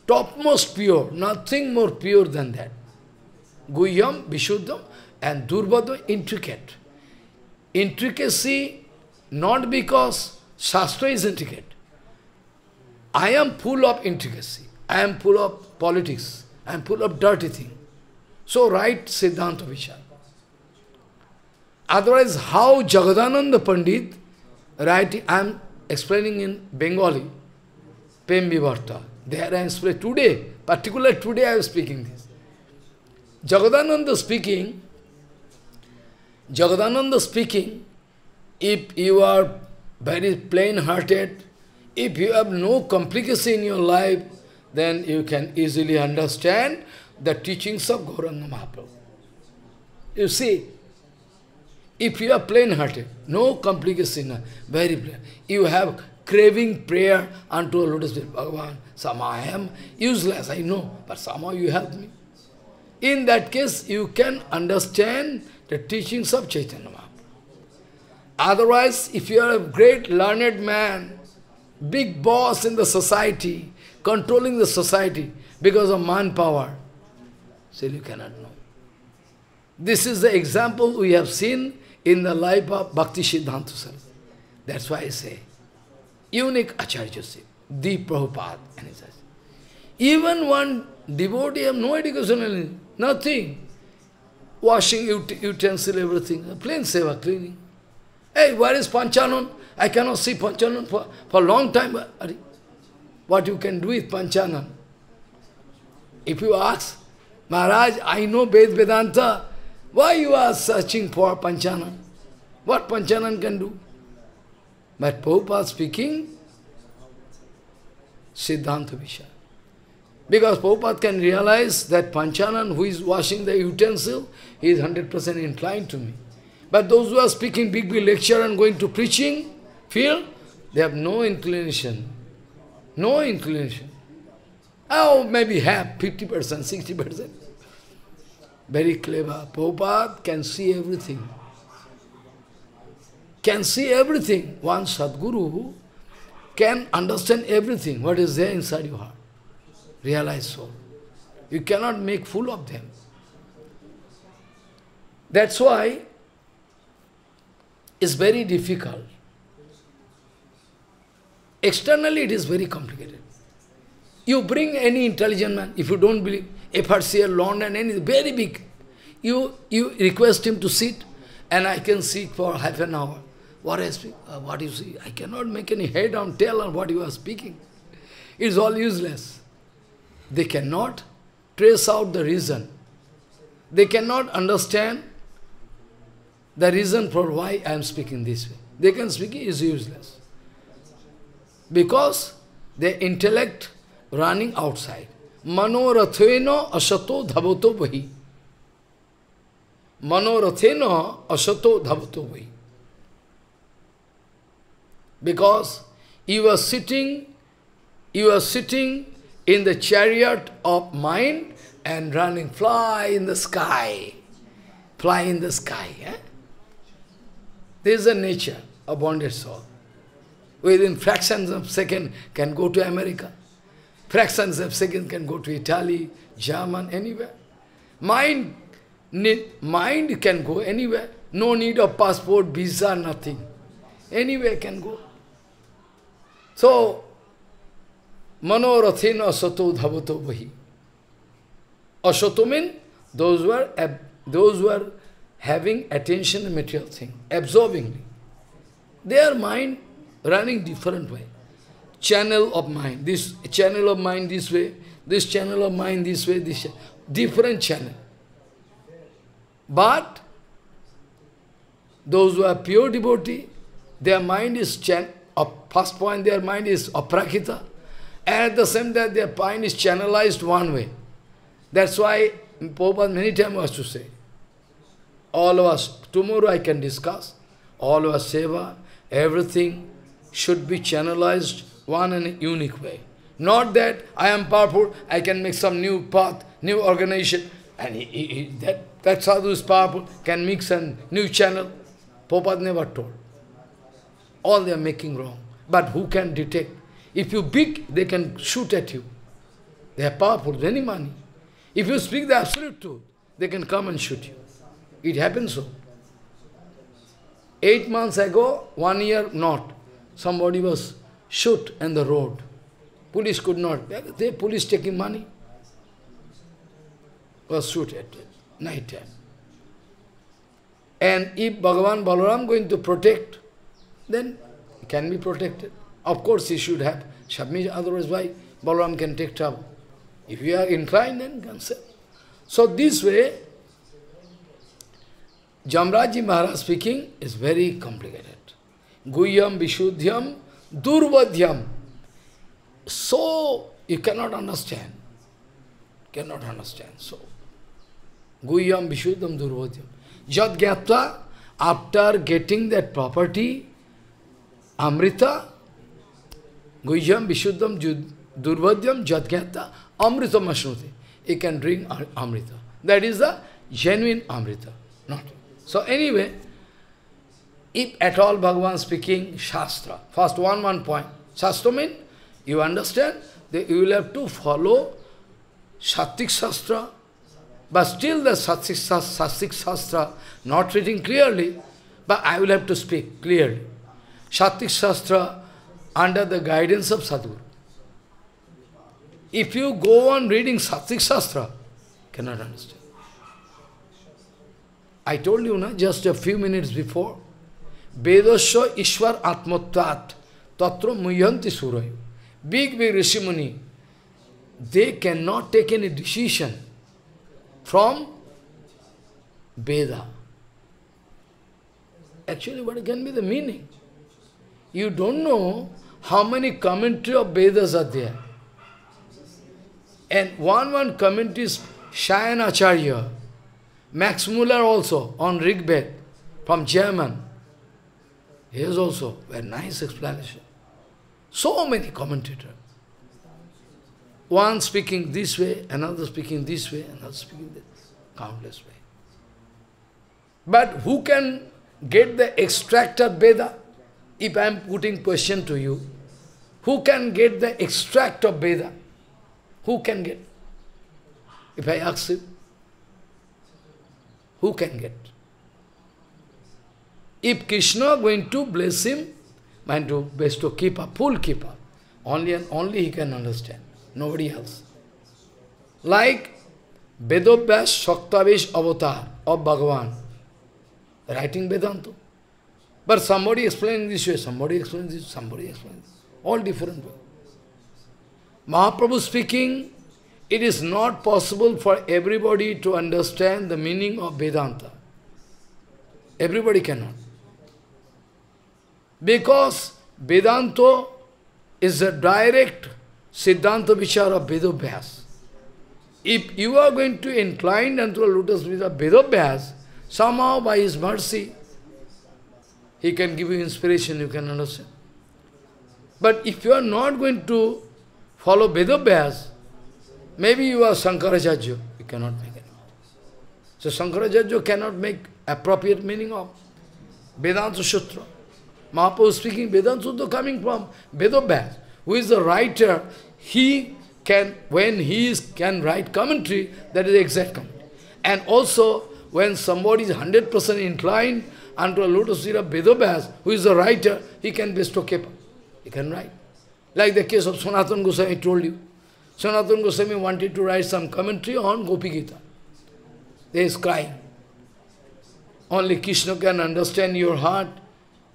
topmost pure, nothing more pure than that. Guhyam, Vishuddham, and Durvadam, intricate. Intricacy, not because Shastra is intricate. I am full of intricacy. I am full of politics. I am full of dirty things. So write Siddhanta Vichara. Otherwise, how Jagadananda Pandit writing, I am explaining in Bengali, Pembivarta. There I am speaking today, particularly today I am speaking this. Jagadananda speaking, Jagadananda speaking, if you are very plain-hearted, if you have no complication in your life, then you can easily understand the teachings of Gauranga Mahaprabhu. You see, if you are plain-hearted, no complication, very plain, you have craving prayer unto a lotus feet, Bhagavan, somehow I am useless, I know, but somehow you help me. In that case, you can understand the teachings of Chaitanya Mahaprabhu. Otherwise, if you are a great learned man, big boss in the society, controlling the society because of manpower, still you cannot know. This is the example we have seen in the life of Bhakti Siddhanta Saraswati. That's why I say, unique Acharyaship, the Prabhupada. And he says, even one devotee have no educational, nothing. Washing ut utensil, everything, plain seva, cleaning. Hey, where is Panchanon? I cannot see Panchanon for, for a long time. What you can do with Panchanon? If you ask, Maharaj, I know Ved Vedanta, why you are searching for Panchanan? What Panchanan can do? But Prabhupada speaking, Siddhanta Vishaya. Because Prabhupada can realize that Panchanan, who is washing the utensil, he is one hundred percent inclined to me. But those who are speaking big, big lecture and going to preaching field, they have no inclination. No inclination. Oh, maybe half, fifty percent, sixty percent. Very clever. Prabhupada can see everything. Can see everything. One Sadguru can understand everything, what is there inside your heart. Realize so. You cannot make fool of them. That's why it's very difficult. Externally, it is very complicated. You bring any intelligent man, if you don't believe, F R C L, London, anything, very big. You, you request him to sit, and I can sit for half an hour. What I speak, uh, what you see, I cannot make any head or tail on what you are speaking. It's all useless. They cannot trace out the reason. They cannot understand the reason for why I am speaking this way. They can speak, it is useless. Because their intellect running outside. Manorathena asato dhavato vahi. Manorathena asato dhavato vahi. Because you are sitting, you are sitting in the chariot of mind and running, fly in the sky. Fly in the sky. Eh? This is the nature of bonded soul. Within fractions of second can go to America. Fractions of second can go to Italy, German, anywhere. Mind, need, mind can go anywhere. No need of passport, visa, nothing. Anywhere can go. So, Manorathena asato dhavato vahi. Asato means those who are ab those who are having attention in material thing, absorbingly. Their mind running different way. Channel of mind, this channel of mind this way, this channel of mind this way, this channel. Different channel. But those who are pure devotee, their mind is chan up first point, their mind is aprakita. And at the same time, their mind is channelized one way. That's why Prabhupada many times was to say, all of us, tomorrow I can discuss, all of our seva, everything should be channelized one in a unique way. Not that I am powerful, I can make some new path, new organization, and he, he, he, that, that sadhu is powerful, can mix a new channel. Prabhupada never told. All they are making wrong. But who can detect? If you speak, they can shoot at you. They are powerful, very money. If you speak the absolute truth, they can come and shoot you. It happens so. Eight months ago, one year not, somebody was shot on the road. Police could not. They police taking money. Was shot at night time. And if Bhagavan Balaram going to protect, then he can be protected. Of course, he should have submission, otherwise, why Balaram can take trouble? If you are inclined, then you can say. So, this way, Jamraji Maharaj speaking is very complicated. Guhyam, Vishuddhyam, Durvadhyam. So, you cannot understand. Cannot understand. So, Guhyam, Vishuddhyam, Durvadhyam. Jad Gyapta, after getting that property, Amrita, Guhyam, Vishuddham, Durvadhyam, Jadgyata, Amrita Mashnuti. He can drink Amrita. That is the genuine Amrita. Not. So anyway, if at all Bhagavan speaking Shastra, first one, one point. Shastra means, you understand, that you will have to follow Sattvik Shastra. But still the Sattvik Shastra not reading clearly, but I will have to speak clearly. Sattvik Shastra under the guidance of Sadhguru. If you go on reading Sattvik Shastra, cannot understand. I told you, na, just a few minutes before, Vedasya Ishwar Atmatvat Tatra Muyanti Surayu. Big, big Rishi Muni, they cannot take any decision from Veda. Actually, what can be the meaning? You don't know how many commentary of Vedas are there. And one, one commentary is Shankaracharya, Max Muller also on Rig Veda from German. He is also a nice explanation. So many commentators. One speaking this way, another speaking this way, another speaking this way, countless way. But who can get the extract of Veda? If I am putting question to you, who can get the extract of Veda? Who can get? If I ask you, who can get? If Krishna going to bless him, going to bestow keeper, full keeper, only and only he can understand, nobody else. Like Vedavyas Shaktavish Avatar of Bhagavan, writing Vedanta. But somebody explains this way, somebody explains this, somebody explains this. All different ways. Mahaprabhu speaking, it is not possible for everybody to understand the meaning of Vedanta. Everybody cannot. Because Vedanta is a direct Siddhanta Vichara of Vedavyas. If you are going to incline unto the lotus feet of Vedavyas, somehow by his mercy, he can give you inspiration, you can understand. But if you are not going to follow Vedavyas, maybe you are Shankaracharya, you cannot make it. So Shankaracharya cannot make appropriate meaning of Vedanta Sutra. Mahaprabhu speaking, Vedanta Sutra coming from Vedavyas, who is the writer, he can, when he is, can write commentary, that is the exact commentary. And also, when somebody is one hundred percent inclined unto a lotus feet of Vedavyas, who is the writer, he can bestow kepa. He can write. Like the case of Sanatana Gosai, I told you. Sanatana Goswami wanted to write some commentary on Gopi Gita. They is crying. Only Krishna can understand your heart.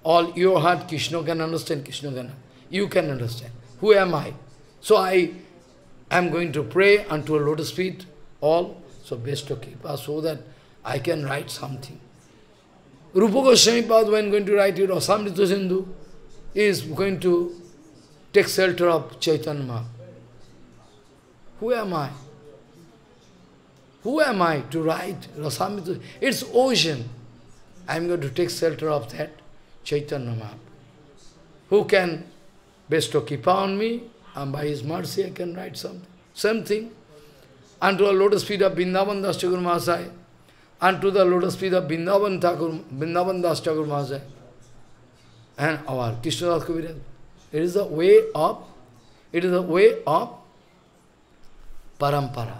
All your heart, Krishna can understand, Krishna can. You can understand. Who am I? So I am going to pray unto a lotus feet, all, so best to keep us so that I can write something. Rupa Goswami Pad, when going to write it, or Samrita Sindhu, is going to take shelter of Chaitanya Mahaprabhu. Who am I? Who am I to write Rasamrita? It's ocean. I'm going to take shelter of that Chaitanya Mahaprabhu. Who can bestow Kippa on me, and by his mercy I can write something. Same thing. Unto the lotus feet of Bindabandascha Guru Maharaj. Unto the lotus feet of Bindabandascha Guru Maharaj. And our Krishnadas Kaviraj. It is a way of, it is a way of Parampara.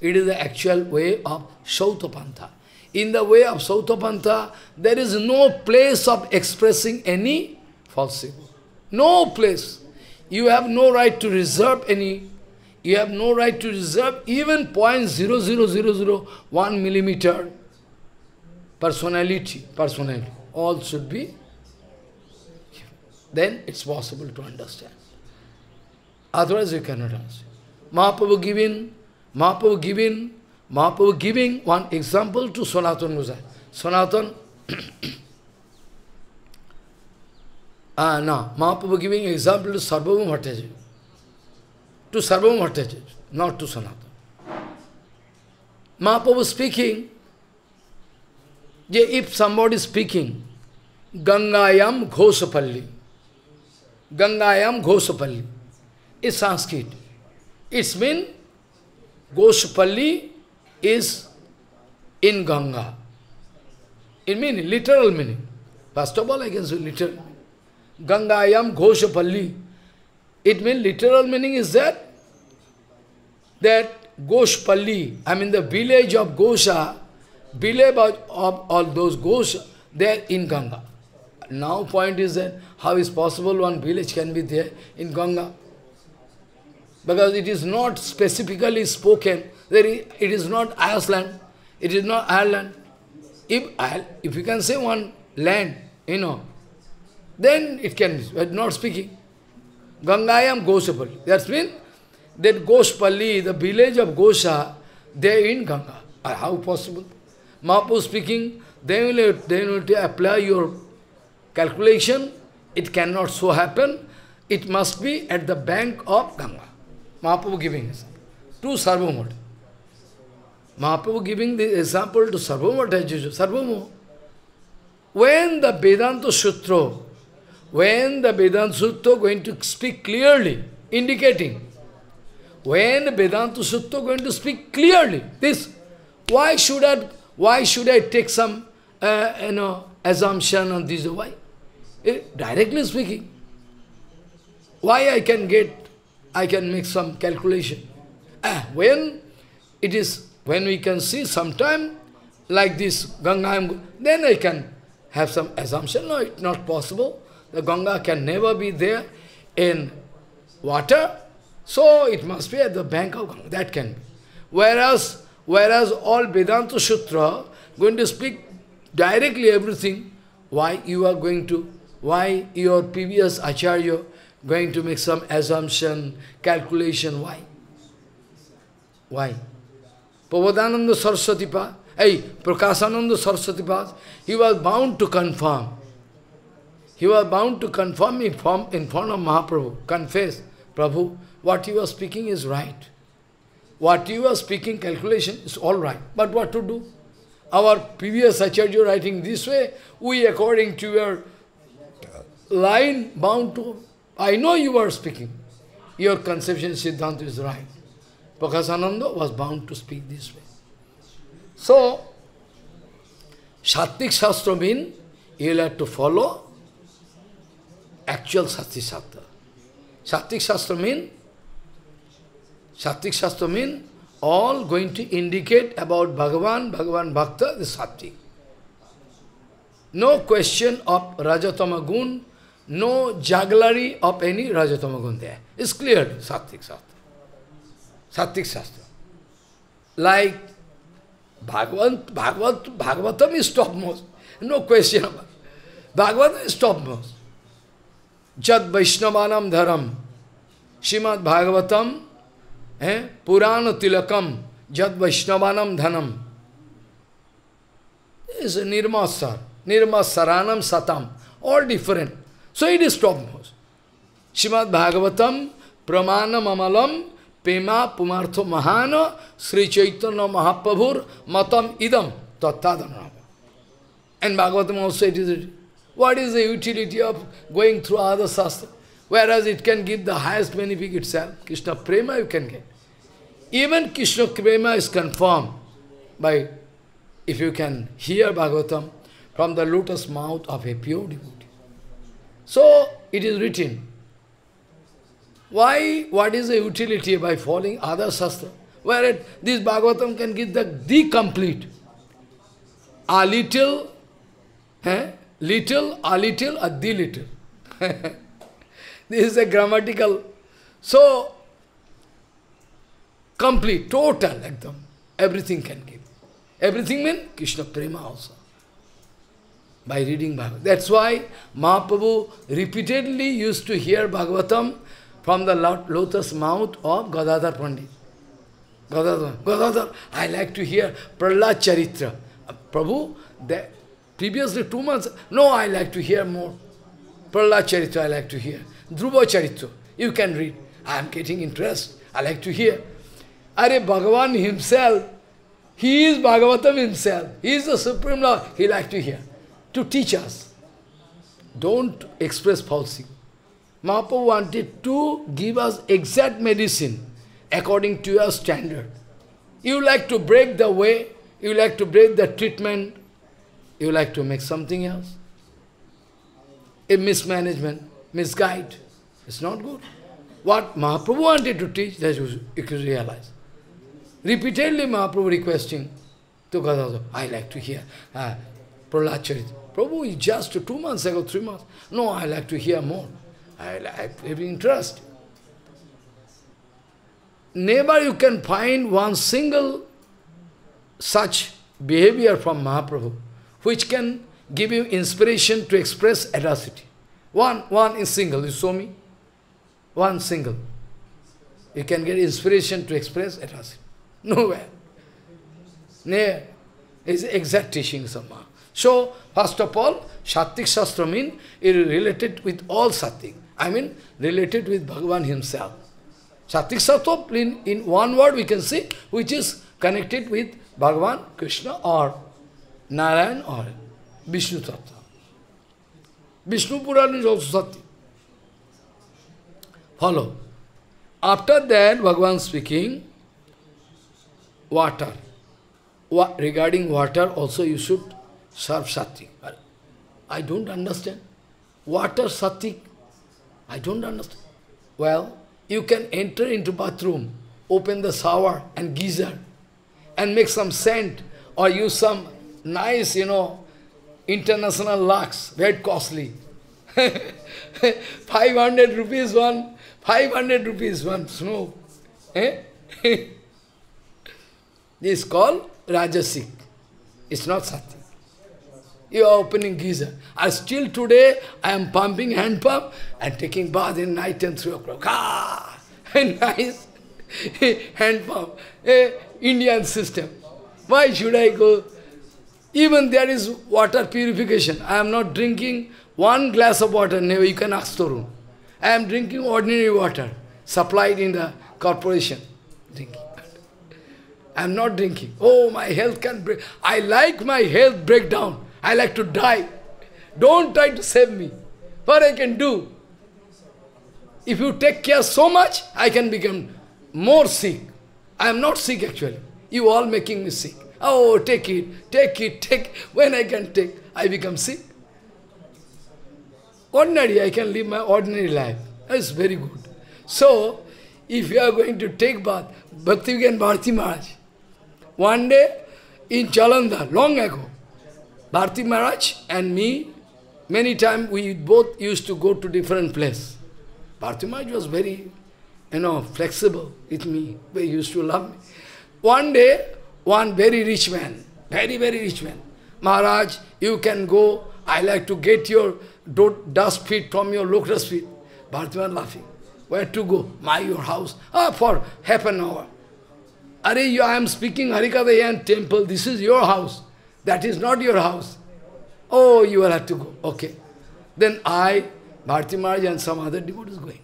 It is the actual way of Sautapantha. In the way of Sautapantha, there is no place of expressing any falsehood. No place. You have no right to reserve any. You have no right to reserve even zero point zero zero zero zero one millimeter personality. Personality. All should be. Then it's possible to understand. Otherwise, you cannot understand. Mahaprabhu giving, Mahaprabhu giving, Mahaprabhu giving one example to Sanatana Gosai. Sanatana, ah, no, Mahaprabhu giving example to Sarvam Vartaji. To Sarvam Vartaji, not to Sanatana. Mahaprabhu speaking, if somebody is speaking, Gangayam Ghosapalli, Gangayam Ghosapalli, is Sanskrit. It means Goshpalli is in Ganga. It means literal meaning. First of all, I can say literal meaning. Gangayam Ghoshapalli. It means literal meaning is that, that Ghoshapalli, I mean the village of Gosha, village of all those Gosha, they are in Ganga. Now point is that, how is possible one village can be there in Ganga? Because it is not specifically spoken, there is, it is not Iceland, it is not Ireland. If, if you can say one land, you know, then it can be, but not speaking. Gangayam Goshapalli. That means that Goshapalli, the village of Gosha, they are in Ganga. How possible? Mahaprabhu speaking, they will, they will apply your calculation. It cannot so happen. It must be at the bank of Ganga. Mahaprabhu giving example to Sarvam Vartaji. Mahaprabhu giving the example to Sarvam Vartaji. Sarvam. When the Vedanta Sutra, when the Vedanta Sutra going to speak clearly, indicating, when Vedanta Sutra going to speak clearly, this, why should I, why should I take some, uh, you know, assumption on this? Why? It, directly speaking, why I can get, I can make some calculation. Ah, when it is, when we can see sometime like this Ganga, then I can have some assumption. No, it's not possible. The Ganga can never be there in water, so it must be at the bank of Ganga. That can be. Whereas, whereas all Vedanta Sutra going to speak directly everything. Why you are going to? Why your previous Acharya going to make some assumption, calculation? Why? Why? Pavadananda Saraswati Pad, hey, Prakasananda Saraswati Pad, he was bound to confirm. He was bound to confirm in front of Mahaprabhu, confess, Prabhu, what you are speaking is right. What you are speaking, calculation, is all right. But what to do? Our previous Acharya writing this way, we according to your line bound to. I know you are speaking. Your conception, Siddhanta, is right. Prakasananda was bound to speak this way. So, Sattik Shastra means you will have to follow actual Sattik Shastra. Sattik Shastra means, Sattik Shastra means all going to indicate about Bhagavan, Bhagavan Bhakta, the Sattik. No question of Rajatama Gun, no jugglery of any Rajatama Gun there. It's clear, Sattik Shastra. Sattik Shastra. Like Bhagavan, Bhagavat, Bhagavatam is topmost. No question about it. Bhagavatam is topmost. Jad Vaishnavanam Dharam, Srimad Bhagavatam, eh? Purana Tilakam, Jad Vaishnavanam Dhanam. This is Nirmasar, Nirmasaranam Satam, all different. So it is topmost. Srimad Bhagavatam, Pramanam Amalam, Pema Pumartho Mahana, Sri Chaitanya Mahaprabhur, Matam Idam, Tattadanam. And Bhagavatam also it is. What is the utility of going through other Shastra? Whereas it can give the highest benefit itself. Krishna Prema you can get. Even Krishna Prema is confirmed by, if you can hear Bhagavatam from the lotus mouth of a pure devotee. So, it is written. Why, what is the utility by following other Shastra? Whereas this Bhagavatam can give the, the complete. A little, eh? Little, a little, a the little. This is a grammatical, so complete, total, like them. Everything can give. Everything means Krishna Prema also. By reading Bhagavatam. That's why Mahaprabhu repeatedly used to hear Bhagavatam from the lotus mouth of Gadadhar Pandit. Gadadhar, Gadadhar, I like to hear Prahlad Charitra. Uh, Prabhu, that previously two months, no, I like to hear more. Prahlad Charitra, I like to hear. Dhruva Charitra, you can read. I am getting interest. I like to hear. Are Bhagavan himself, he is Bhagavatam himself. He is the Supreme Lord. He likes to hear. To teach us. Don't express falsity. Mahaprabhu wanted to give us exact medicine according to your standard. You like to break the way, You like to break the treatment, you like to make something else. A mismanagement, misguide, it's not good. What Mahaprabhu wanted to teach, that you, you could realize. Repeatedly Mahaprabhu requesting to Gadadhar, I like to hear uh, Prahlad Charita. Prabhu is just two months ago, three months. No, I like to hear more. I like every interest. Never you can find one single such behavior from Mahaprabhu, which can give you inspiration to express audacity. One, one is single, you saw me? One single. You can get inspiration to express audacity. Nowhere. Near. It's exact teachings of Mahaprabhu. So, first of all, Sattik Shastra means it is related with all Sattik. I mean, related with Bhagavan himself. Sattik Shastra, in, in one word we can say, which is connected with Bhagavan, Krishna or Narayan or Vishnu Tattva. Vishnu Puran is also Sattik. Follow. After that, Bhagavan speaking, water. Wa regarding water also you should serve Sattik. I don't understand. Water Sattik. I don't understand. Well, you can enter into bathroom, open the shower and geyser, and make some scent, or use some nice, you know, international lux, very costly. five hundred rupees one, five hundred rupees one, snow. Eh? This is called Rajasik. It's not Sattik. You are opening geyser. I still today, I am pumping hand pump and taking bath in night and three o'clock. Ah! Nice hand pump. Eh, Indian system. Why should I go? Even there is water purification. I am not drinking one glass of water. Never. You can ask the room. I am drinking ordinary water supplied in the corporation. Drinking. I am not drinking. Oh, my health can break. I like my health breakdown. I like to die. Don't try to save me. What I can do? If you take care so much, I can become more sick. I am not sick actually. You all making me sick. Oh, take it, take it, take. When I can take, I become sick. Ordinary, I can live my ordinary life. That's very good. So, if you are going to take bath, Bhaktivedanta Bharati Maharaj, one day in Jalandhar, long ago, Bharati Maharaj and me, many times we both used to go to different places. Bharati Maharaj was very, you know, flexible with me. They used to love me. One day, one very rich man, very, very rich man, Maharaj, you can go, I like to get your dust feet from your lotus feet. Bharati Maharaj laughing. Where to go? My, your house. Ah, for half an hour. Are you, I am speaking Harikathayan temple. This is your house. That is not your house. Oh, you will have to go. Okay. Then I, Bharati Maharaj and some other devotees going.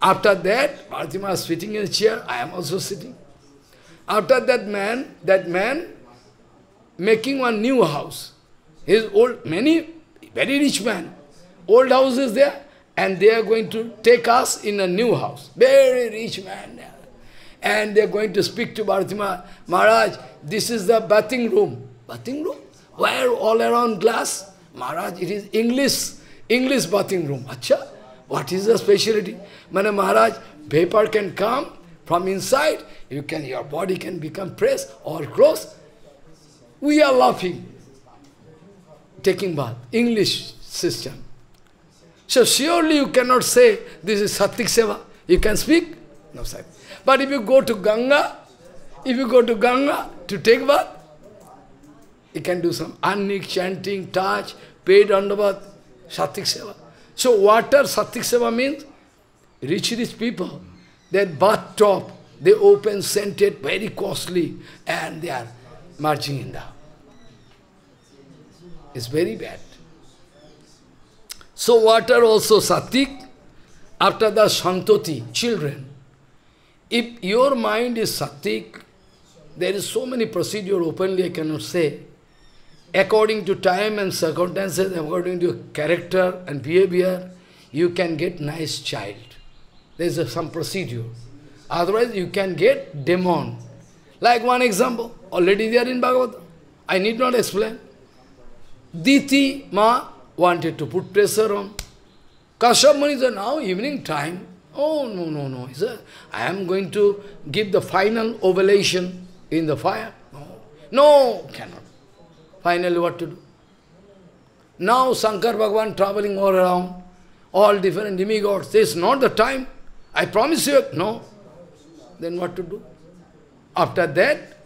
After that, Bharati Maharaj is sitting in a chair. I am also sitting. After that man, that man making one new house. His old, many, very rich man. Old house is there. And they are going to take us in a new house. Very rich man. And they are going to speak to Bharati Maharaj, this is the bathing room. Bathing room? Where all around glass? Maharaj, it is English, English bathing room. Acha, what is the speciality? Mana Maharaj, vapor can come from inside. You can, your body can become pressed or closed. We are laughing. Taking bath. English system. So surely you cannot say, this is Sattik Seva. You can speak? No, sir. But if you go to Ganga, if you go to Ganga to take bath, you can do some Annik, chanting, touch, paid underbath, Sattik Seva. So water, Sattik Seva means, rich, rich people, their bathtub, they open, scented, very costly, and they are marching in the. It's very bad. So water also Sattik, after the Santoti, children. If your mind is Sattik, there is so many procedure openly I cannot say. According to time and circumstances, according to character and behavior, you can get nice child. There is some procedure. Otherwise you can get demon. Like one example, already there in Bhagavatam. I need not explain. Diti Ma wanted to put pressure on. Kashyap Muni said, now evening time. Oh, no, no, no. He said, I am going to give the final oblation in the fire. No, no, cannot. Finally, what to do? Now, Shankar Bhagavan traveling all around, all different demigods. This is not the time. I promise you, no. Then what to do? After that,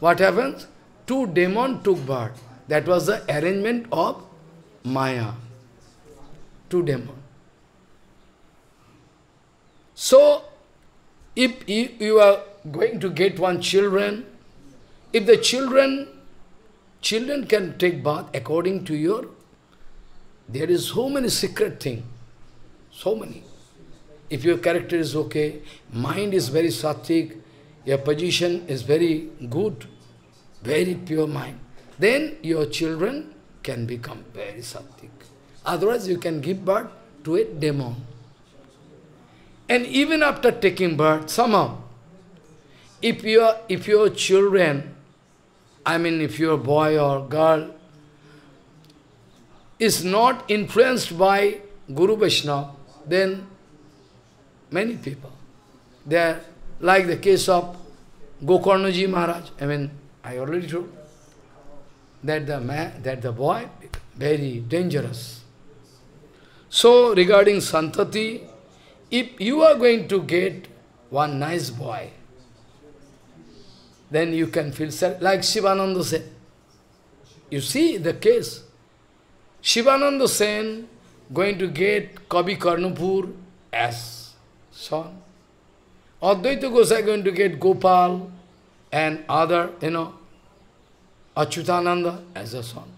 what happens? Two demons took birth. That was the arrangement of Maya. Two demons. So, if you are going to get one children, if the children, children can take bath according to your, there is so many secret things, so many. If your character is okay, mind is very sattvic, your position is very good, very pure mind, then your children can become very sattvic. Otherwise, you can give birth to a demon. And even after taking birth, somehow, if your, if your children, I mean if your boy or girl, is not influenced by Guru Vaishnava, then many people, they are like the case of Gokarnaji Maharaj. I mean, I already told that the, man, that the boy is very dangerous. So regarding Santati, if you are going to get one nice boy, then you can feel sad. Like Shivananda Sen. You see the case. Shivananda Sen going to get Kavi Karnapur as son. Advaita Gosai going to get Gopal and other, you know, Achyutananda as a son.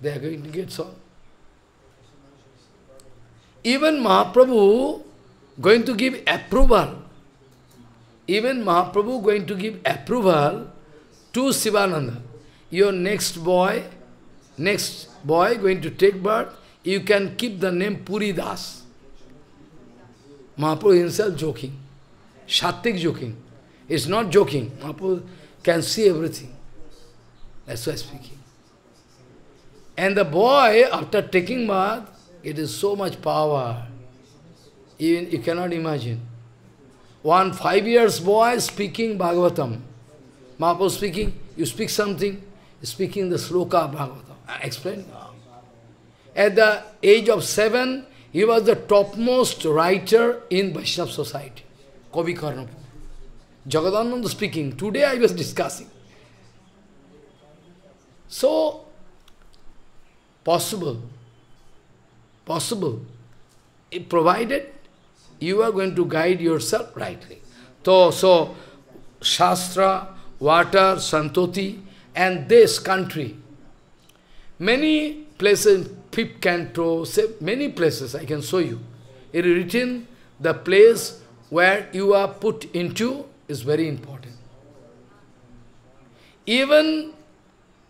They are going to get son. Even Mahaprabhu going to give approval. Even Mahaprabhu going to give approval to Sivananda. Your next boy, next boy going to take birth, you can keep the name Puri Das. Mahaprabhu himself joking. Shattik joking. It's not joking. Mahaprabhu can see everything. That's why speaking. And the boy, after taking birth, it is so much power. Even you cannot imagine. One five years boy speaking Bhagavatam. Mahaprabhu speaking, you speak something, speaking the sloka Bhagavatam. I explain. At the age of seven, he was the topmost writer in Vaishnava society. Kavi Karnapur. Jagadananda speaking. Today I was discussing. So, possible. Possible, it provided you are going to guide yourself rightly. So, so Shastra, water, Santoti, and this country, many places, fifth canto, many places I can show you. It is written, the place where you are put into is very important. Even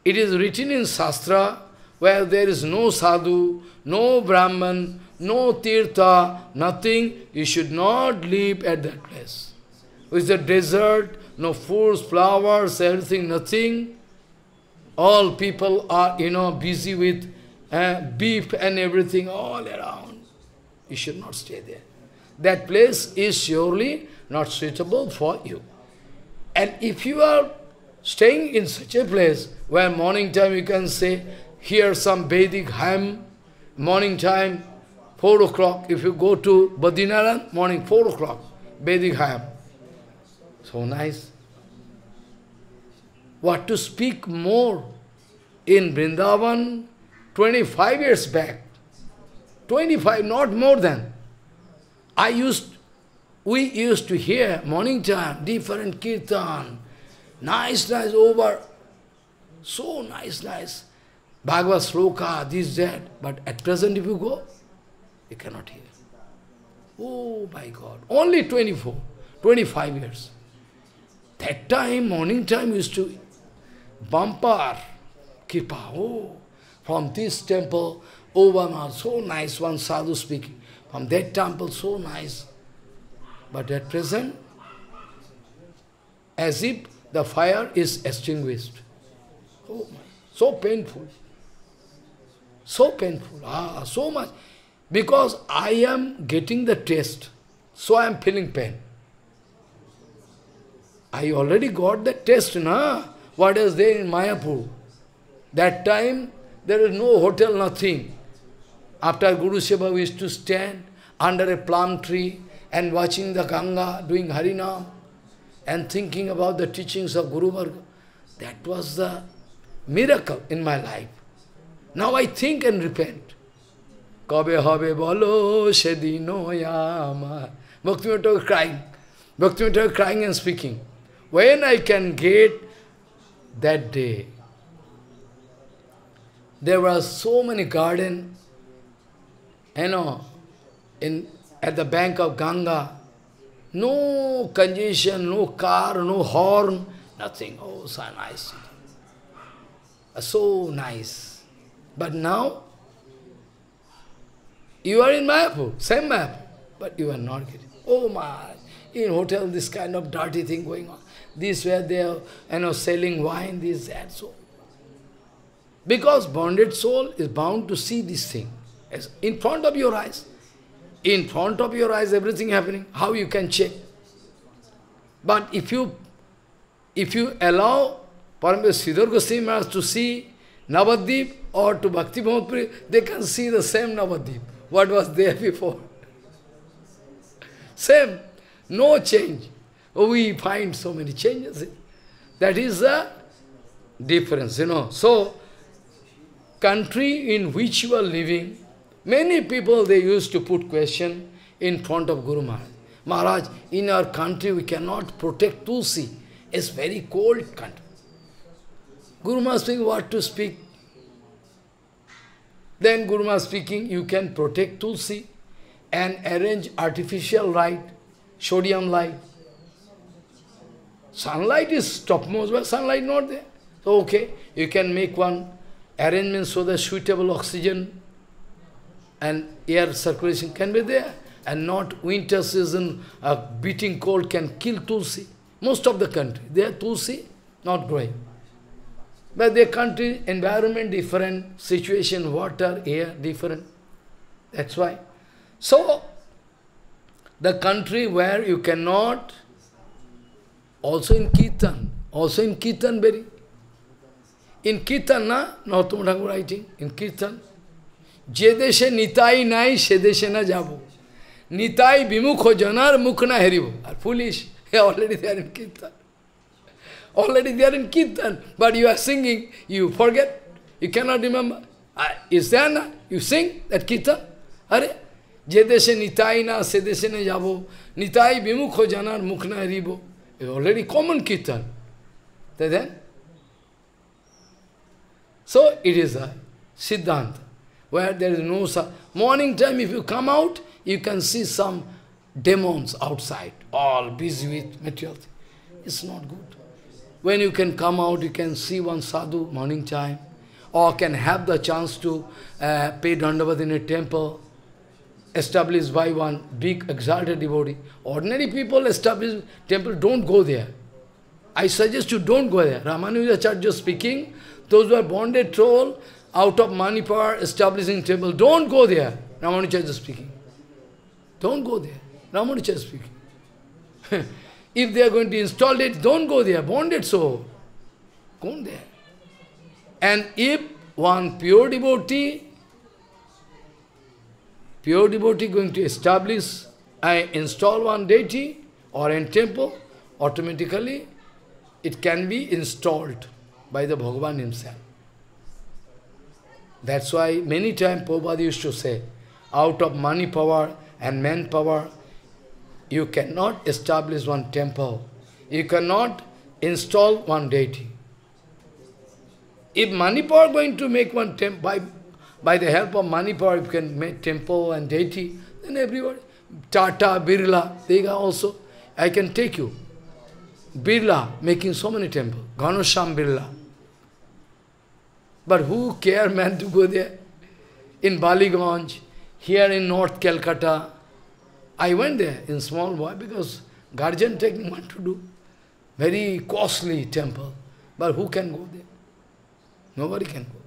it is written in Shastra, where there is no sadhu, no brahman, no tirtha, nothing, you should not live at that place. It's a desert, no fruits, flowers, everything, nothing. All people are, you know, busy with uh, beef and everything all around. You should not stay there. That place is surely not suitable for you. And if you are staying in such a place, where morning time you can say, here some Vedic hymn, morning time, four o'clock. If you go to Badinaran, morning four o'clock, Vedic hymn. So nice. What to speak more? In Vrindavan, twenty-five years back, twenty-five, not more than, I used, we used to hear morning time, different kirtan, nice, nice, over, so nice, nice. Bhagavad Sloka, this, that. But at present, if you go, you cannot hear. Oh my God. Only twenty-four, twenty-five years. That time, morning time, used to bumper, Kripa. Oh, from this temple, Obama, so nice, one sadhu speaking. From that temple, so nice. But at present, as if the fire is extinguished. Oh, so painful. So painful. Ah, so much. Because I am getting the taste, so I am feeling pain. I already got the taste, na? What is there in Mayapur? That time, there is no hotel, nothing. After Guru Seva, we used to stand under a plum tree and watching the Ganga, doing Harinam, and thinking about the teachings of Guru Varga. That was the miracle in my life. Now I think and repent. Kabe habe bolo shedino yama. Bhaktivinoda was crying. Bhaktivinoda was crying and speaking. When I can get that day, there were so many gardens, you know, in, at the bank of Ganga. No congestion, no car, no horn, nothing. Oh, so nice. So nice. But now, you are in Mayapur, same Mayapur, but you are not getting. Oh my, in hotel this kind of dirty thing going on. This where they are, you know, selling wine, this, that, so. Because bonded soul is bound to see this thing. As in front of your eyes. In front of your eyes, everything happening. How you can check? But if you, if you allow Paramahansa Siddhar Goswami Maharaj to see Navadip or to Bhakti Bhamatpuri, they can see the same Navadip. What was there before? Same. No change. We find so many changes. That is the difference, you know. So, country in which you are living, many people, they used to put question in front of Guru Maharaj. Maharaj, in our country, we cannot protect Tulsi. It's very cold country. Guru Maharaj speaking, what to speak? Then Guru Maharaj speaking, you can protect Tulsi and arrange artificial light, sodium light. Sunlight is topmost, but sunlight not there. So, okay, you can make one arrangement so that suitable oxygen and air circulation can be there. And not winter season, a uh, beating cold can kill Tulsi. Most of the country, they are Tulsi, not growing. But their country, environment different, situation, water, air different. That's why. So, the country where you cannot, also in Kirtan, also in Kirtan very. In Kirtan, na, Narottama Thakur writing, in Kirtan, Jedeshe Nitai nai, Shedeshe na jabu. Nitai bimukho janar mukna heribu. Are foolish. Already they are in Kirtan. Already they are in Kirtan. But you are singing, you forget, you cannot remember. Is there na? You sing that Kirtan. Are? Jedeshe Nitai na, Shedeshe na jabu. Nitai bimukho janar mukna heribu. It's already common Kirtan. Then, so it is a Siddhanta, where there is no... Morning time, if you come out, you can see some demons outside, all busy with material things. It's not good. When you can come out, you can see one sadhu, morning time, or can have the chance to uh, pay dandavat in a temple, established by one big exalted devotee. Ordinary people establish temple, don't go there. I suggest you don't go there. Ramanuja Charya speaking, those who are bonded soul, out of money power, establishing temple, don't go there. Ramanuja Charya speaking. Don't go there. Ramanuja Charya speaking. If they are going to install it, don't go there. Bonded soul. Go there. And if one pure devotee Pure devotee going to establish, I install one deity or in temple, automatically it can be installed by the Bhagavan himself. That's why many times Prabhupada used to say, out of money power and manpower, you cannot establish one temple. You cannot install one deity. If money power going to make one temple, by By the help of money power, you can make temple and deity, then everybody. Tata, Birla, they also, I can take you. Birla, making so many temples. Ghanasham Birla. But who care man to go there? In Baliganj, here in North Calcutta. I went there in small boy because guardian technique want to do. very costly temple. But who can go there? Nobody can go.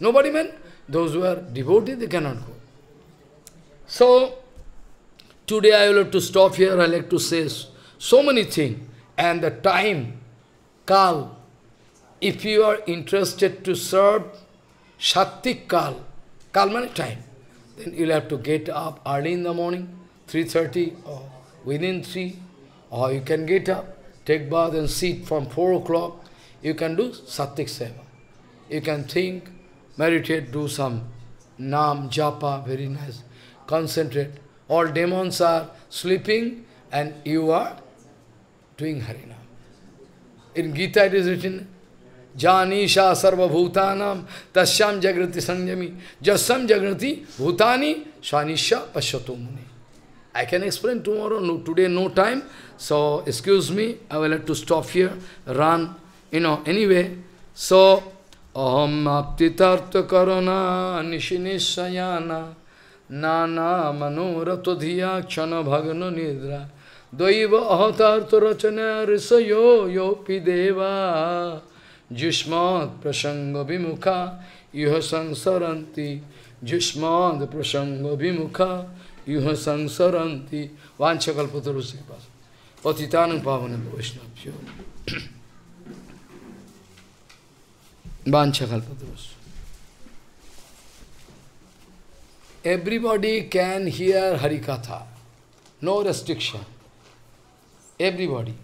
Nobody, man. Those who are devoted, they cannot go. So, today I will have to stop here. I like to say so many things. And the time, Kal, if you are interested to serve Shattik Kal, Kal means time, then you will have to get up early in the morning, three thirty or within three, or you can get up, take bath and sit from four o'clock. You can do Sattik Seva. You can think, meditate, do some Nam, Japa, very nice, concentrate. All demons are sleeping and you are doing Harinam. In Gita it is written, Janisha sarva bhutanam tasyam jagrati sanjami jasyam jagrati bhutani shanisha pasyatumuni. I can explain tomorrow, no, today no time. So, excuse me, I will have to stop here, run, you know, anyway. So, aham aptitartha karana nishinishayana nana manoratodhiya kshana bhagano nidra daiva ahatartha rachana risayo yopi deva Jushmad prasanga vimukha yuha sansaranti. Jushmad prasanga vimukha yuha sansaranti. Vanchakalpataru sepas. Patitanam pavanam vaishnavyo. Vanchakalpataru. Everybody can hear Harikatha. No restriction. Everybody.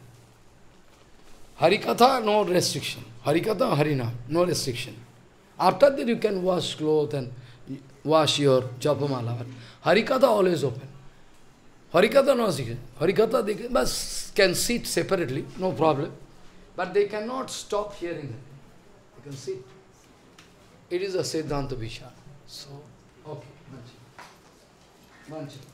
Harikatha, no restriction. Harikatha, Harinam, no restriction. After that you can wash clothes and wash your japamala. Harikatha always open. Harikatha no restriction. Harikatha they can, can sit separately, no problem. But they cannot stop hearing them. They can sit. It is a Siddhanta Vishal. So, okay. Manchi. Manchi.